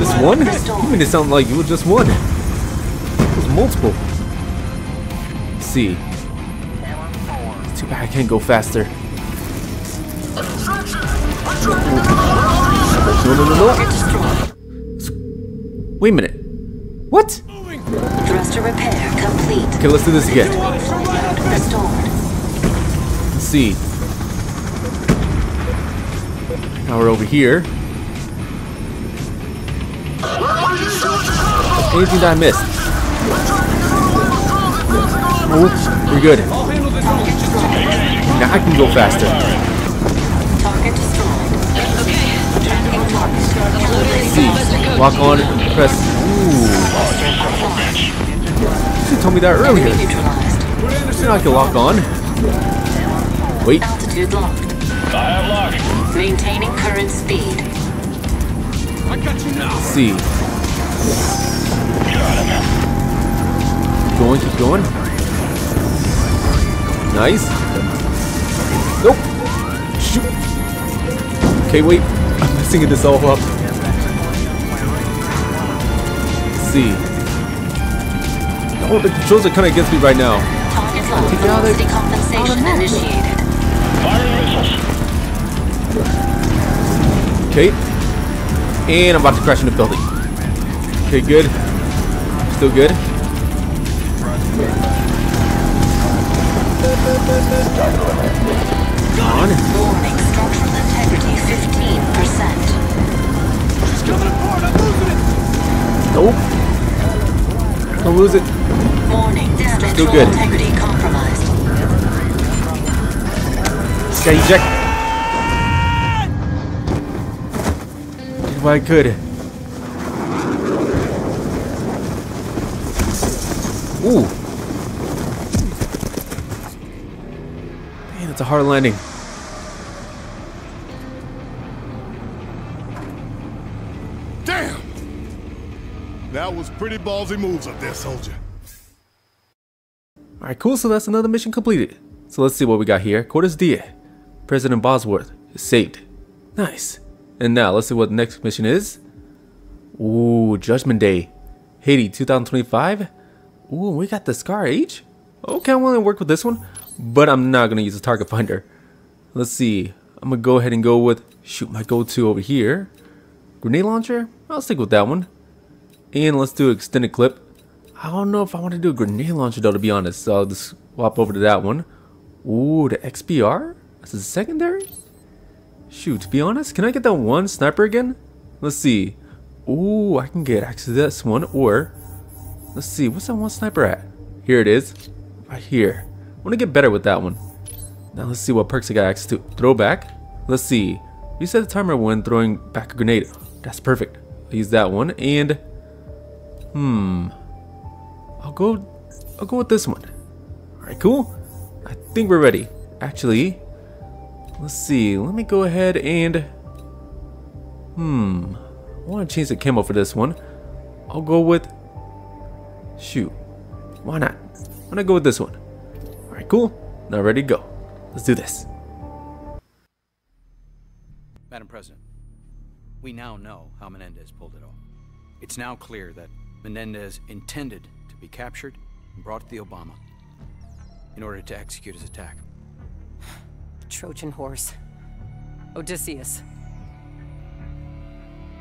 this one? You mean it sound like you were just one? It was multiple. Let's see. It's too bad I can't go faster. No, no, no, no. Wait a minute. What? Thruster repair complete. Okay, let's do this again. Let's see. Now we're over here. Anything that I missed? Oh, we're good. Now I can go faster. See, walk on, press. Ooh. She told me that earlier. So now I can lock on. Wait. I have locked. Maintaining current speed. I got you now. Let's see. Keep going, keep going. Nice. Nope. Shoot. Okay, wait. I'm messing this all up. Let's see. Oh, the controls are kind of against me right now. Target lock. Velocity compensation initiated. Fire missiles. Okay. And I'm about to crash into the building. Okay, good. Still good. Gone. Warning, structural integrity fifteen percent. She's coming apart, I'm losing it. Nope. Don't lose it. Warning, damage to integrity compromised. Okay, eject. If I could. Ooh. It's a hard landing. Damn! That was pretty ballsy moves up there, soldier. Alright, cool. So that's another mission completed. So let's see what we got here. Cordis Die. President Bosworth is saved. Nice. And now let's see what the next mission is. Ooh, Judgment Day. Haiti two thousand twenty-five. Ooh, we got the Scar H? Okay, I want to work with this one. But I'm not going to use the target finder. Let's see. I'm going to go ahead and go with... Shoot, my go-to over here. Grenade launcher? I'll stick with that one. And let's do extended clip. I don't know if I want to do a grenade launcher though, to be honest. So I'll just swap over to that one. Ooh, the X P R? That's a secondary? Shoot, to be honest, can I get that one sniper again? Let's see. Ooh, I can get access to this one. Or, let's see. What's that one sniper at? Here it is. Right here. I want to get better with that one. Now let's see what perks I got access to. Throwback. Let's see. Reset the timer when throwing back a grenade. That's perfect. I'll use that one. And hmm, I'll go. I'll go with this one. All right, cool. I think we're ready. Actually, let's see. Let me go ahead and hmm. I want to change the camo for this one. I'll go with. Shoot. Why not? I'm gonna go with this one. Alright, cool. Now ready to go. Let's do this. Madam President, we now know how Menendez pulled it off. It's now clear that Menendez intended to be captured and brought to the Obama in order to execute his attack. Trojan horse. Odysseus.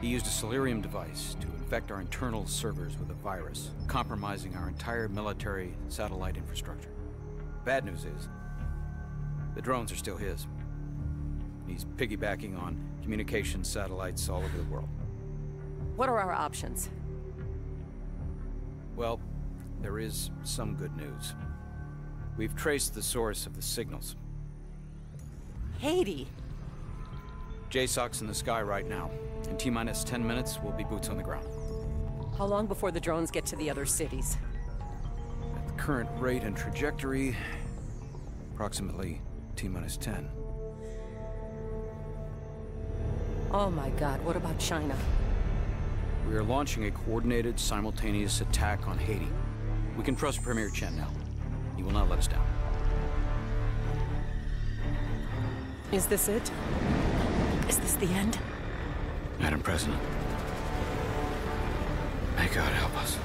He used a Solarium device to infect our internal servers with a virus, compromising our entire military satellite infrastructure. Bad news is, the drones are still his. He's piggybacking on communication satellites all over the world. What are our options? Well, there is some good news. We've traced the source of the signals. Haiti! J SOC's in the sky right now. In T minus ten minutes, we'll be boots on the ground. How long before the drones get to the other cities? Current rate and trajectory, approximately T minus ten. Oh my god, what about China? We are launching a coordinated, simultaneous attack on Haiti. We can trust Premier Chen now. He will not let us down. Is this it? Is this the end? Madam President, may God help us.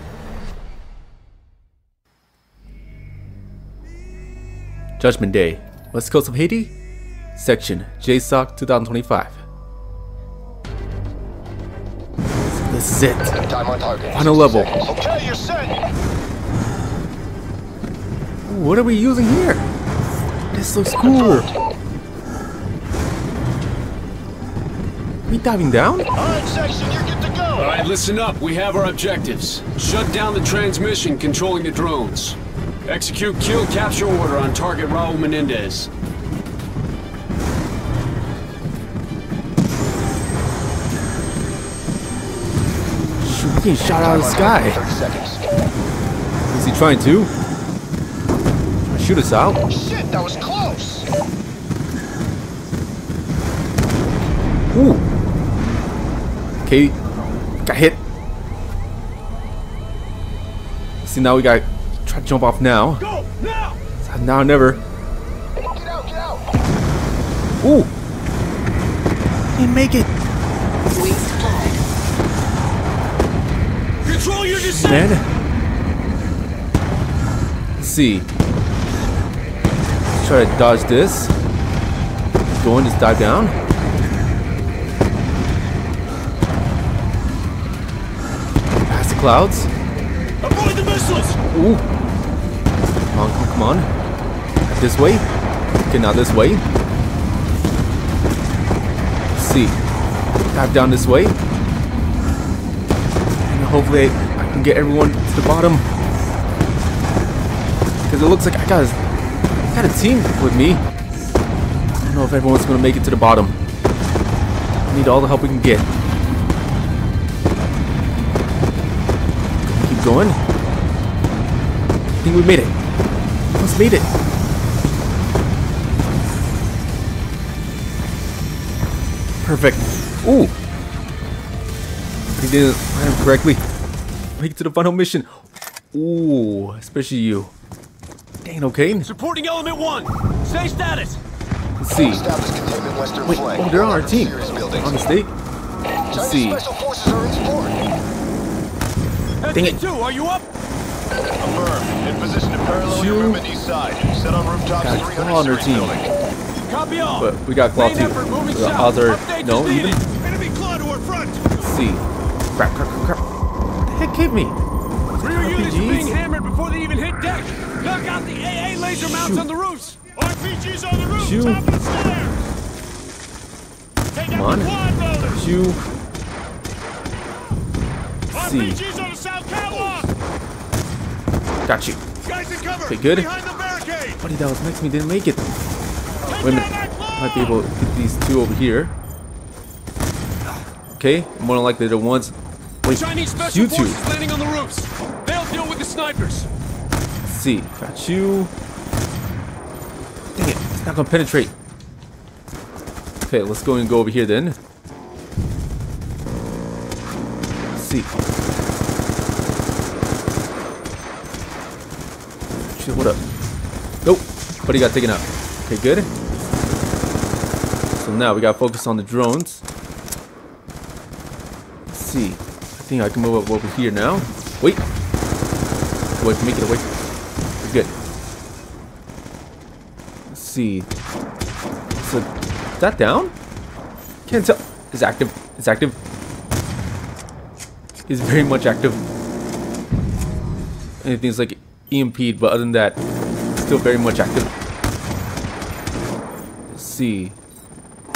Judgment Day, West Coast of Haiti, Section J SOC twenty twenty-five. So this is it. Time on target. Final level. Okay, you're set. Ooh, what are we using here? This looks cool. Are we diving down? All right, Section, you're good to go. All right, listen up. We have our objectives. Shut down the transmission controlling the drones. Execute kill capture order on target Raúl Menendez. Shoot, he's getting shot out of the sky. Is he trying to? Trying to shoot us out? Shit, that was close. Ooh. Okay, got hit. See, now we got. Try to jump off now. Go, now. Now or never. Get out, get out. Ooh. Didn't make it. We exploded. Control your descent. Let's see. Let's try to dodge this. Go in, just dive down. clouds. Avoid the missiles! Ooh. Come on, come on. This way? Okay, now this way. Let's see. Dive down this way. And hopefully I can get everyone to the bottom. Because it looks like I got a, I got a team with me. I don't know if everyone's going to make it to the bottom. I need all the help we can get. Going. I think we made it. Let's made it. Perfect. Ooh. We did it correctly. Make it to the final mission. Ooh, especially you. Dang, okay. Supporting element one. Say status. Let's see. Wait, oh, they're on our team. On the state. Let's see. Dang it. Are you up? Affirm. In position to parallel your room and east side. Set on rooftop three hundred team. Copy all. But we got Claw two. The other no even. Enemy Claw to our front. Let's see. Crap, crap, crap, crap. What the heck hit me? Rear units being hammered before they even hit deck. Knock out the A A laser mounts on the roofs. R P Gs on the roof. Shoot. Top of the stairs. Take out the quad loader. Shoot. R P Gs on the south catwalk. Got you. Guys in cover. Okay, good. Buddy, that was next to me. Didn't make it. Wait a minute. Might be able to get these two over here. Okay, more than likely they're ones. Wait, you two. Landing on the roofs. They'll deal with the snipers. Let's see, got you. Dang it, it's not gonna penetrate. Okay, let's go and go over here then. Let's see. What up? Nope. But he got taken out. Okay, good. So now we got to focus on the drones. Let's see. I think I can move up over here now. Wait. Wait, make it away. We're good. Let's see. So, is that down? Can't tell. It's active. It's active. It's very much active. Anything's like E M P'd, but other than that, still very much active. Let's see.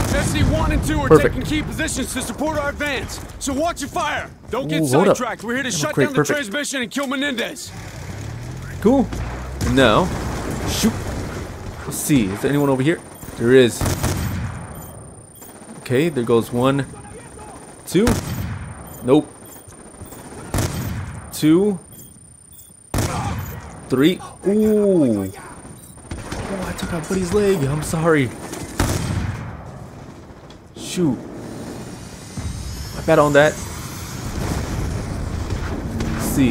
S C one and two are perfect. Taking key positions to support our advance, so watch your fire. Don't get Ooh, sidetracked. We're here to oh, shut great. down the perfect. transmission and kill Menendez. Cool. And now, shoot. Let's see. Is there anyone over here? There is. Okay, there goes one. Two. Nope. Two. Three. Ooh. Oh, I took out buddy's leg. I'm sorry. Shoot. I bet on that. Let's see.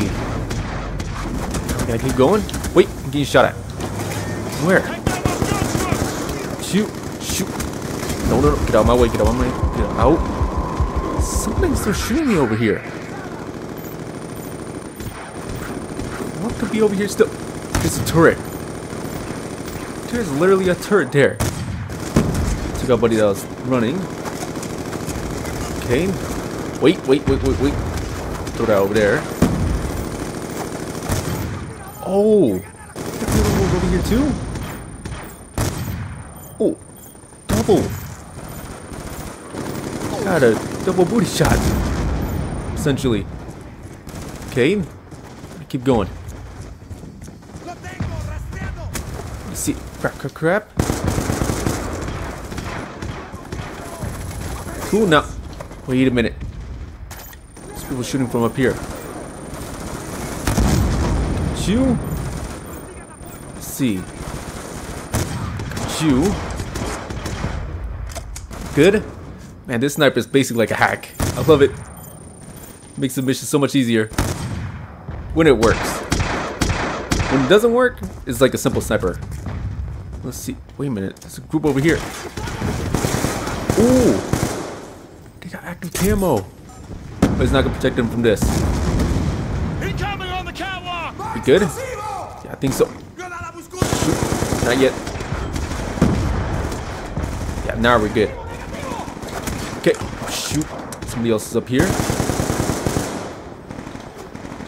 Can I keep going? Wait, I'm getting shot at. Where? Shoot. Shoot. No, no, no. Get out of my way. Get out of my way. Get out. Something's still shooting me over here. Could be over here still. There's a turret. There's literally a turret there. Took out buddy that was running. Okay. Wait, wait, wait, wait, wait. Throw that over there. Oh. Over here too. Oh. Double. Got a double booty shot. Essentially. Okay. Keep going. See, crap, crap, crap. Cool, now. Wait a minute. There's people shooting from up here. Got you. Let's see. Got you. Good. Man, this sniper is basically like a hack. I love it. Makes the mission so much easier. When it works. When it doesn't work, it's like a simple sniper. Let's see. Wait a minute. There's a group over here. Ooh. They got active camo. But it's not going to protect them from this. Incoming on the catwalk. We good? Yeah, I think so. Shoot. Not yet. Yeah, now we're good. Okay. Shoot. Somebody else is up here.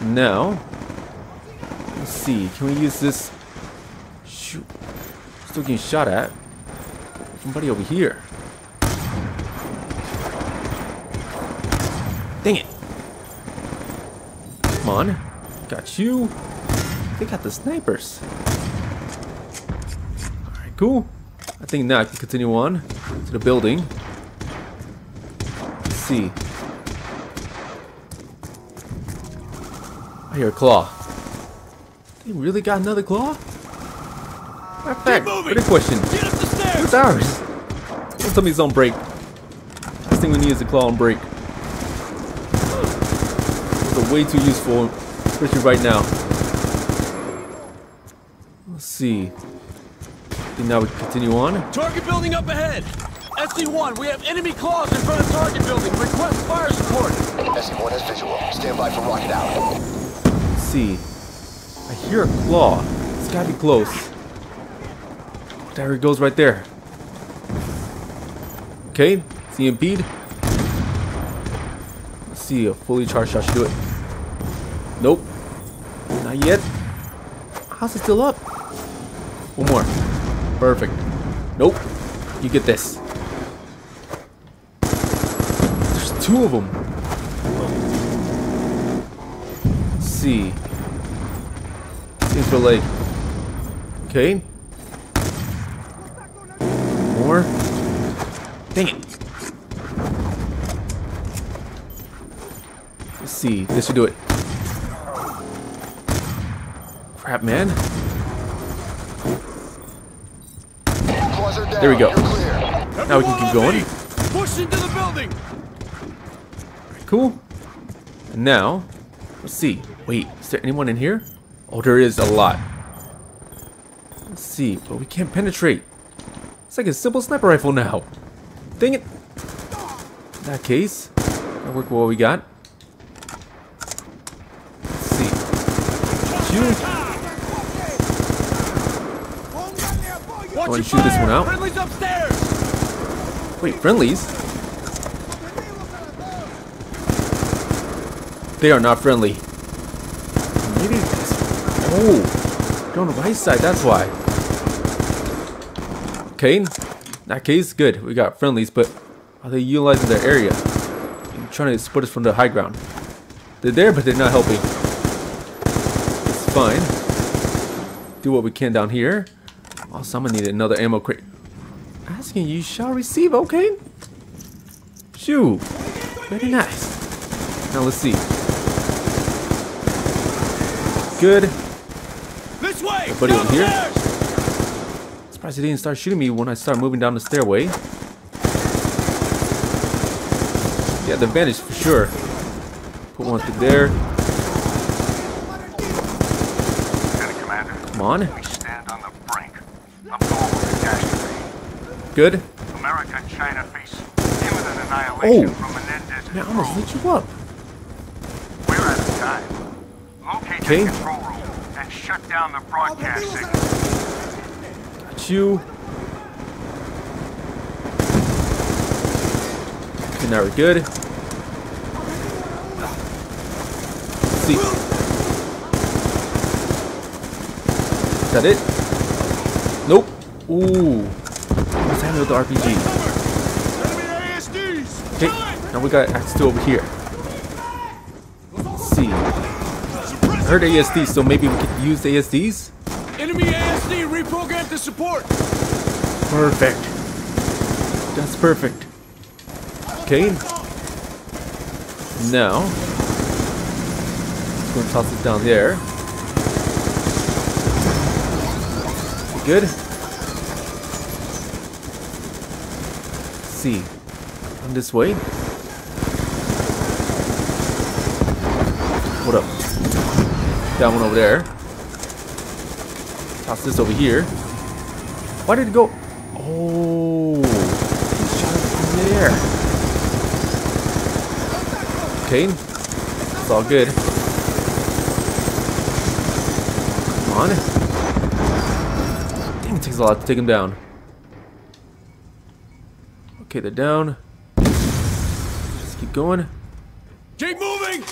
Now, let's see, can we use this? Shoot. Still getting shot at. Somebody over here. Dang it. Come on. Got you. They got the snipers. Alright, cool. I think now I can continue on to the building. Let's see. I hear a claw. They really got another claw? Matter of fact, what a question. What's ours? Don't tell me it's on break. Last thing we need is a claw on break. Those are way too useful, especially right now. Let's see. And now we can continue on. Target building up ahead. S D one, we have enemy claws in front of target building. Request fire support. S D one has visual. Stand by for rocket out. See, I hear a claw. It's gotta be close. There it goes right there. Okay, see impede. Let's see, a fully charged shot should do it. Nope, not yet. How's it still up? One more. Perfect. Nope. You get this. There's two of them. See. Seems we're late. Okay. More. Dang it. Let's see. This should do it. Crap, man. There we go. Now we can keep going. Push into the building. Cool. And now, let's see. Wait, is there anyone in here? Oh, there is a lot. Let's see, but we can't penetrate. It's like a simple sniper rifle now. Dang it. In that case, I'll work with what we got. Let's see. Shoot. I want to shoot this one out. Wait, friendlies? They are not friendly. Maybe it's... Oh, they're on the right side, that's why. Okay, in that case, good. We got friendlies, but are they utilizing their area? They're trying to split us from the high ground. They're there, but they're not helping. It's fine. Do what we can down here. Also, I'm gonna need another ammo crate. Asking you shall receive, okay? Shoot. Very nice. Now let's see. Good. This way. Everybody over here. Surprised he didn't start shooting me when I start moving down the stairway. Yeah, the advantage for sure. Put one through there. Come on. Good. America and China face imminent annihilation from Menendez. Man, I almost lit you up. Locate the control room and shut down the broadcast signal. Got you. Okay, now we're good. Let's see. Is that it? Nope. Ooh. What's happening with the R P G? Okay, now we got Axe two over here. I heard A S Ds, so maybe we could use A S Ds? Enemy A S D reprogrammed to support! Perfect. That's perfect. Okay. Now, let's go and toss it down there. Good? Let's see. Come this way. What up? That one over there. Toss this over here. Why did it go? Oh, he shot it from there. Okay, it's all good. Come on. Dang, it takes a lot to take him down. Okay, they're down. Just keep going. Keep moving.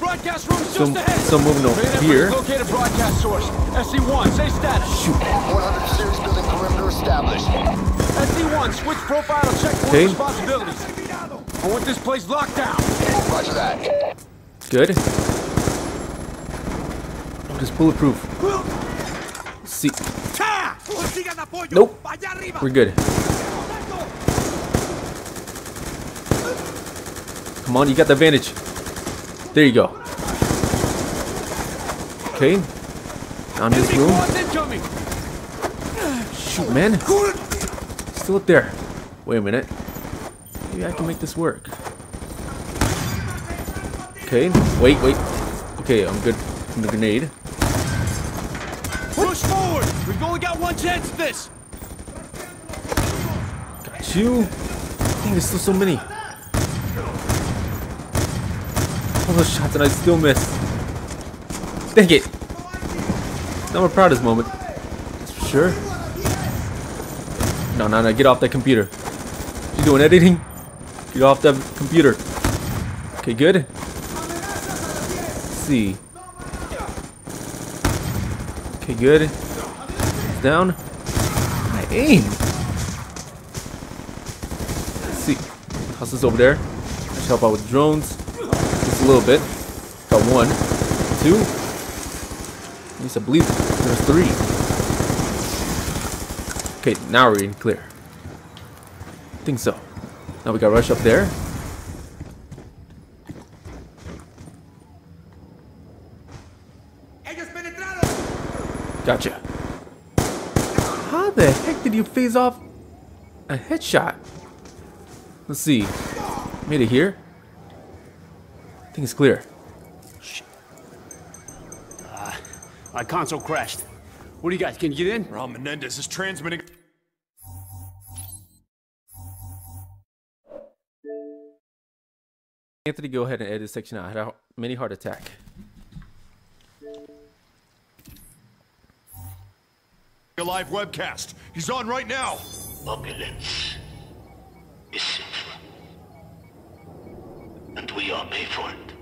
Broadcast room just some, ahead. Some moving over here. Located broadcast source. S C one, say status. Shoot. one hundred series building perimeter established. S C one, switch profile and checkpoint okay. responsibilities. I want this place locked down. Roger that. Good. What is bulletproof? See. Nope. We're good. Come on, you got the advantage. There you go. Okay. Down this room. Shoot, man. Still up there. Wait a minute. Maybe I can make this work. Okay. Wait, wait. Okay, I'm good from the grenade. Push forward! We've only got one chance at this! Got you. Dang, there's still so many. All those shots and I still missed. Dang it! Not my proudest moment. That's for sure. No, no, no, get off that computer. You doing editing? Get off that computer. Okay, good. Let's see. Okay, good. It's down. I aim. Let's see. Toss this over there. I should help out with drones. Just a little bit. Got one. Two. At least I believe there's three. Okay, now we're in clear. I think so. Now we got rush up there. Gotcha. How the heck did you phase off a headshot? Let's see. Made it here. I think it's clear. Shit. Uh, my console crashed. What do you guys? Can you get in? Raúl Menendez is transmitting. Anthony, go ahead and edit this section out. I had a mini heart attack. A live webcast. He's on right now. Opulence is sinful, and we all pay for it.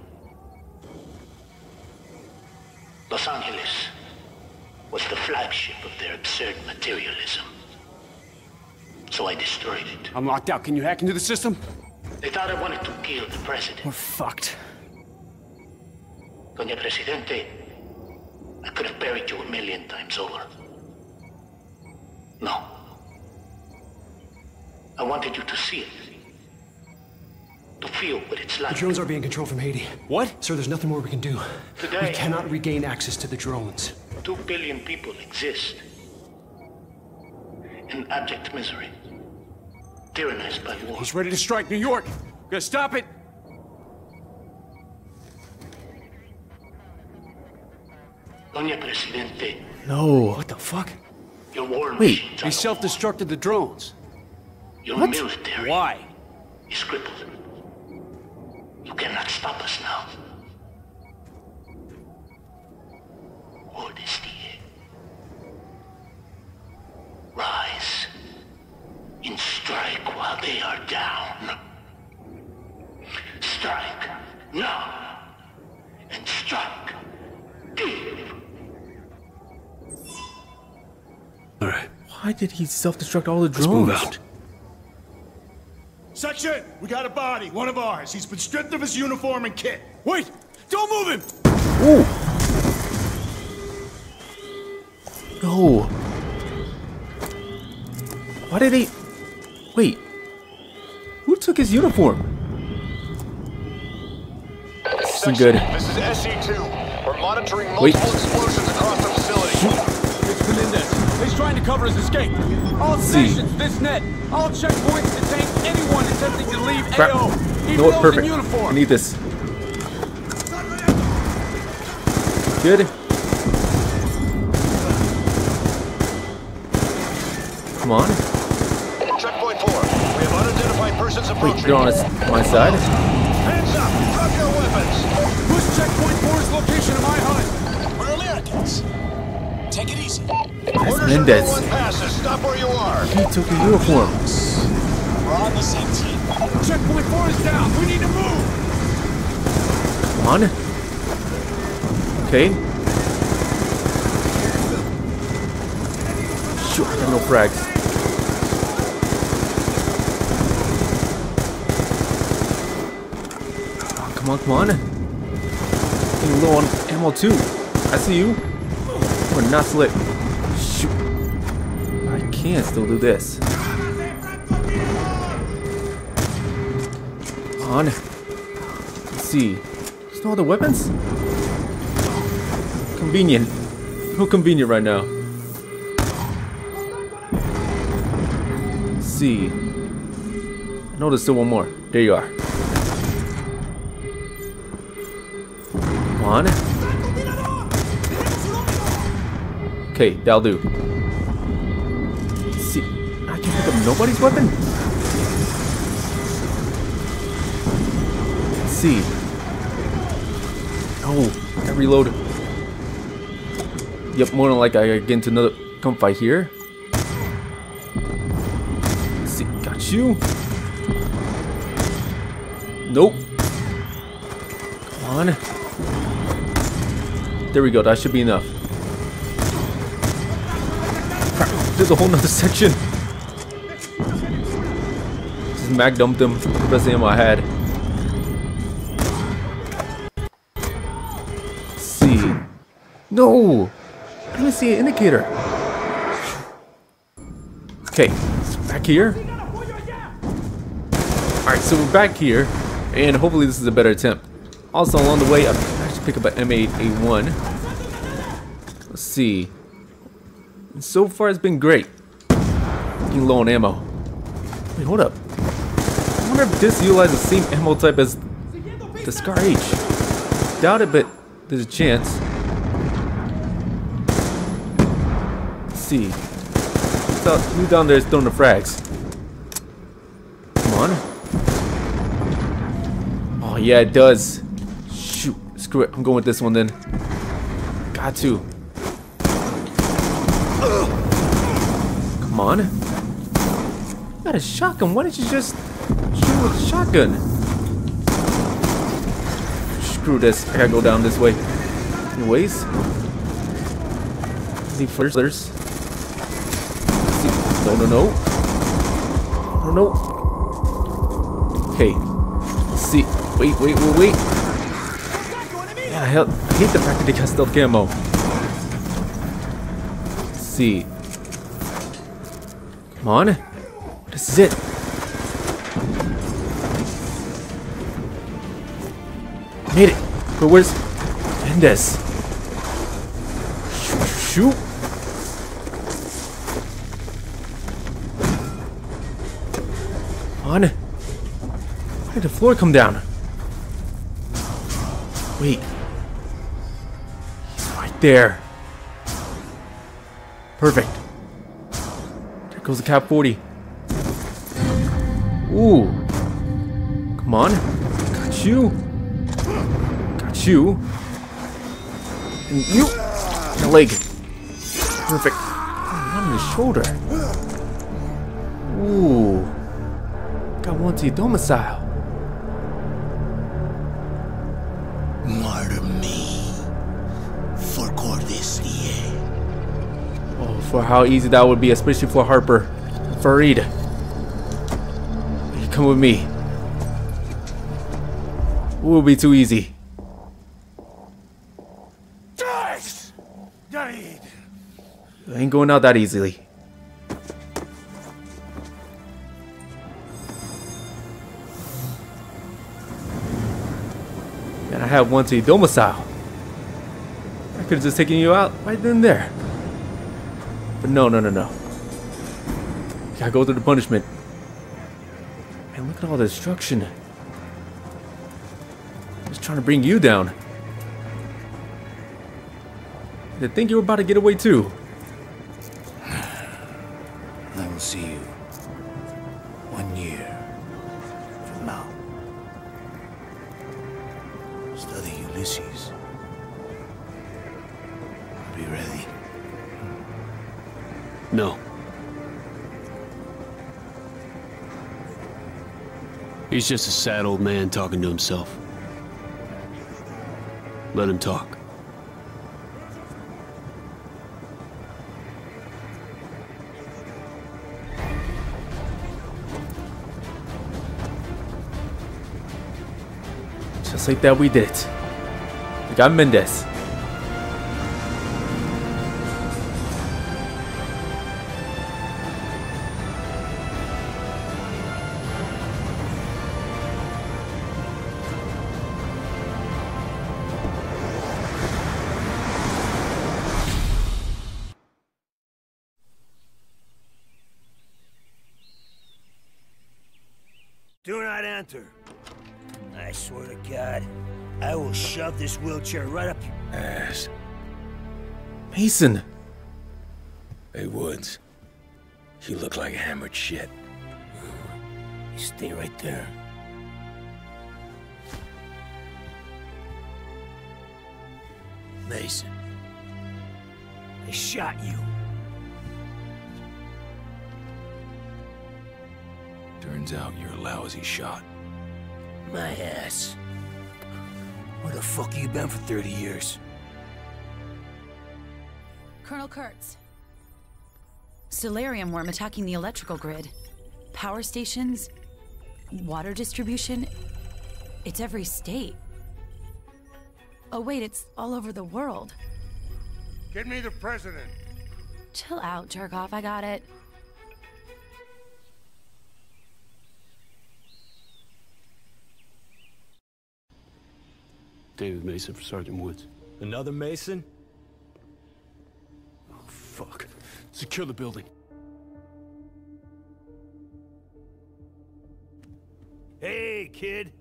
Los Angeles was the flagship of their absurd materialism, so I destroyed it. I'm locked out. Can you hack into the system? They thought I wanted to kill the president. We're fucked. Doña Presidente, I could have buried you a million times over. No. I wanted you to see it. To feel what it's like. The drones are being controlled from Haiti. What? Sir, there's nothing more we can do. Today, we cannot regain access to the drones. Two billion people exist in abject misery, tyrannized by war. He's ready to strike New York. We're gonna stop it. Doña Presidente. No. What the fuck? Wait, they self-destructed the drones. Your what? Military Why? Is crippled. You cannot stop us now. Cordis Die. Rise and strike while they are down. Strike now and strike deep. All right. Why did he self-destruct all the drones? Let's move out. Section, we got a body, one of ours. He's been stripped of his uniform and kit. Wait, don't move him. Ooh. No. Why did they? Wait. Who took his uniform? This isn't good. This is S C two. We're monitoring multiple Wait. explosions across the facility. It's Menendez. He's trying to cover his escape. All stations, this net. All checkpoints detain anyone attempting to leave A O. No, perfect. I need this. Good. Come on. Checkpoint four. We have unidentified persons approaching. Wait, they're on my side. Hands up. Drop your weapons. Push checkpoint four's location to my hut. We're Americans. Take it easy. That's Menendez. Stop where you are. He took the uniform. We're on the same team. Checkpoint four is down. We need to move. Come on. Okay. Shoot, I have no frags. Oh, come on, come on. Getting low on ammo too. I see you. We're not slick. Shoot. I can still do this. Come on. Let's see. There's no other weapons? Convenient. So convenient right now. Let's see. I know there's still one more. There you are. Come on. Okay, that'll do. Let's see. I can pick up nobody's weapon? Let's see. Oh, I reload. Yep, more than like I get into another gunfight here. Let's see, got you. Nope. Come on. There we go, that should be enough. Crap, there's a whole nother section. Just mag dumped him, the best ammo I had. Let's see. No! I didn't see an indicator. Okay, so back here. Alright, so we're back here, and hopefully this is a better attempt. Also, along the way, I should pick up an M eight A one. Let's see. And so far, it's been great. Getting low on ammo. Wait, hold up. I wonder if this utilizes the same ammo type as the Scar H. Doubt it, but there's a chance. See. So, who down there is throwing the frags? Come on. Oh, yeah, it does. Shoot. Screw it. I'm going with this one then. Got to. Come on. You got a shotgun. Why didn't you just shoot with a shotgun? Screw this. I gotta go down this way. Anyways. See, first, there's. No, no, no. No, no. Okay. Let's see. Wait, wait, wait, wait. Yeah, I hate the fact that they got stealth camo. Let's see. Come on. This is it. Made it. But where's Menendez? Shoot. Shoot. On. Why did the floor come down? Wait. He's right there. Perfect. There goes the cap forty. Ooh. Come on. Got you. Got you. And you. And the leg. Perfect. One on the shoulder. Ooh. I want to domicile. Murder me for Cordis Die. Oh, for how easy that would be, especially for Harper, Fareed. Come with me. It will be too easy. It ain't going out that easily. I have one to your domicile. I could have just taken you out right then and there. But no, no, no, no. You gotta go through the punishment. Man, look at all the destruction. Just trying to bring you down. They think you were about to get away too. I will see you one year from now. Study Ulysses. Be ready. No. He's just a sad old man talking to himself. Let him talk. Just like that, we did it. We got Menendez. Do not enter. I swear to God, I will shove this wheelchair right up your ass. Mason! Hey, Woods. You look like hammered shit. You stay right there. Mason. I shot you. Turns out you're a lousy shot. My ass. Where the fuck you been for thirty years? Colonel Kurtz. Solarium worm attacking the electrical grid. Power stations, water distribution. It's every state. Oh wait, it's all over the world. Get me the president. Chill out, Jerkoff, I got it. David Mason for Sergeant Woods. Another Mason? Oh, fuck. Secure the building. Hey, kid.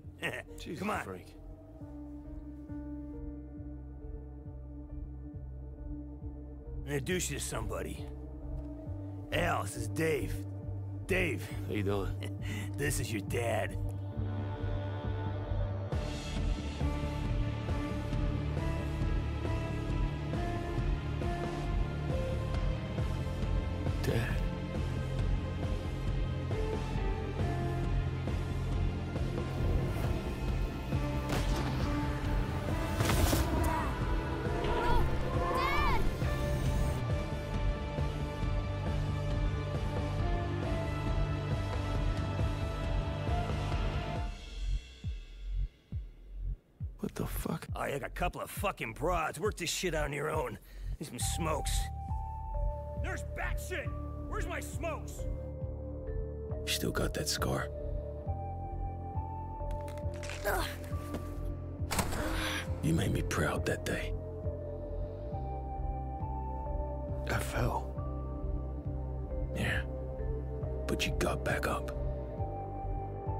Jesus. Come on. Frank. Introduce you to somebody. Al, this is Dave. Dave. How you doing? This is your dad. I got a couple of fucking broads. Work this shit out on your own. Need some smokes. There's bat shit! Where's my smokes? You still got that scar? Ugh. You made me proud that day. I fell. Yeah. But you got back up.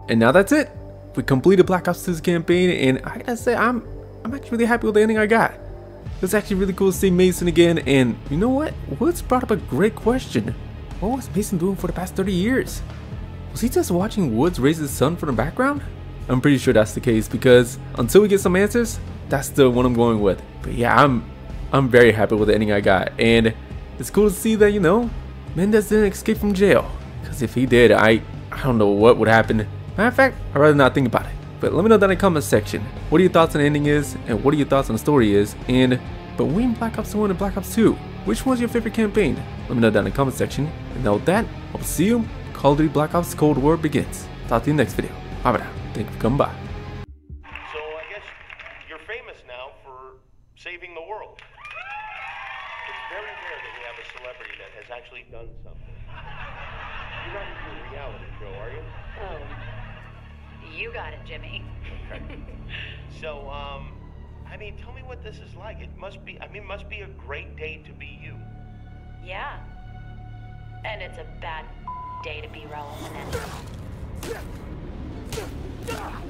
And now that's it. We completed Black Ops six campaign, and I gotta say, I'm... I'm actually really happy with the ending I got. It's actually really cool to see Mason again, and you know what? Woods brought up a great question. What was Mason doing for the past thirty years? Was he just watching Woods raise his son from the background? I'm pretty sure that's the case, because until we get some answers, that's the one I'm going with. But yeah, I'm I'm very happy with the ending I got, and it's cool to see that, you know, Menendez didn't escape from jail. Because if he did, I, I don't know what would happen. Matter of fact, I'd rather not think about it. But let me know down in the comments section, what are your thoughts on the ending is, and what are your thoughts on the story is, and between Black Ops one and Black Ops two, which one's your favorite campaign? Let me know down in the comments section, and now with that, I'll see you when Call of Duty Black Ops Cold War begins. Talk to you in the next video. Bye bye now. Thank you for coming by. So I guess you're famous now for saving the world. It's very rare that we have a celebrity that has actually done something. You're not into a reality show, are you? Oh. You got it, Jimmy. So, um, I mean, tell me what this is like. It must be, I mean, it must be a great day to be you. Yeah. And it's a bad day to be Raúl Menendez.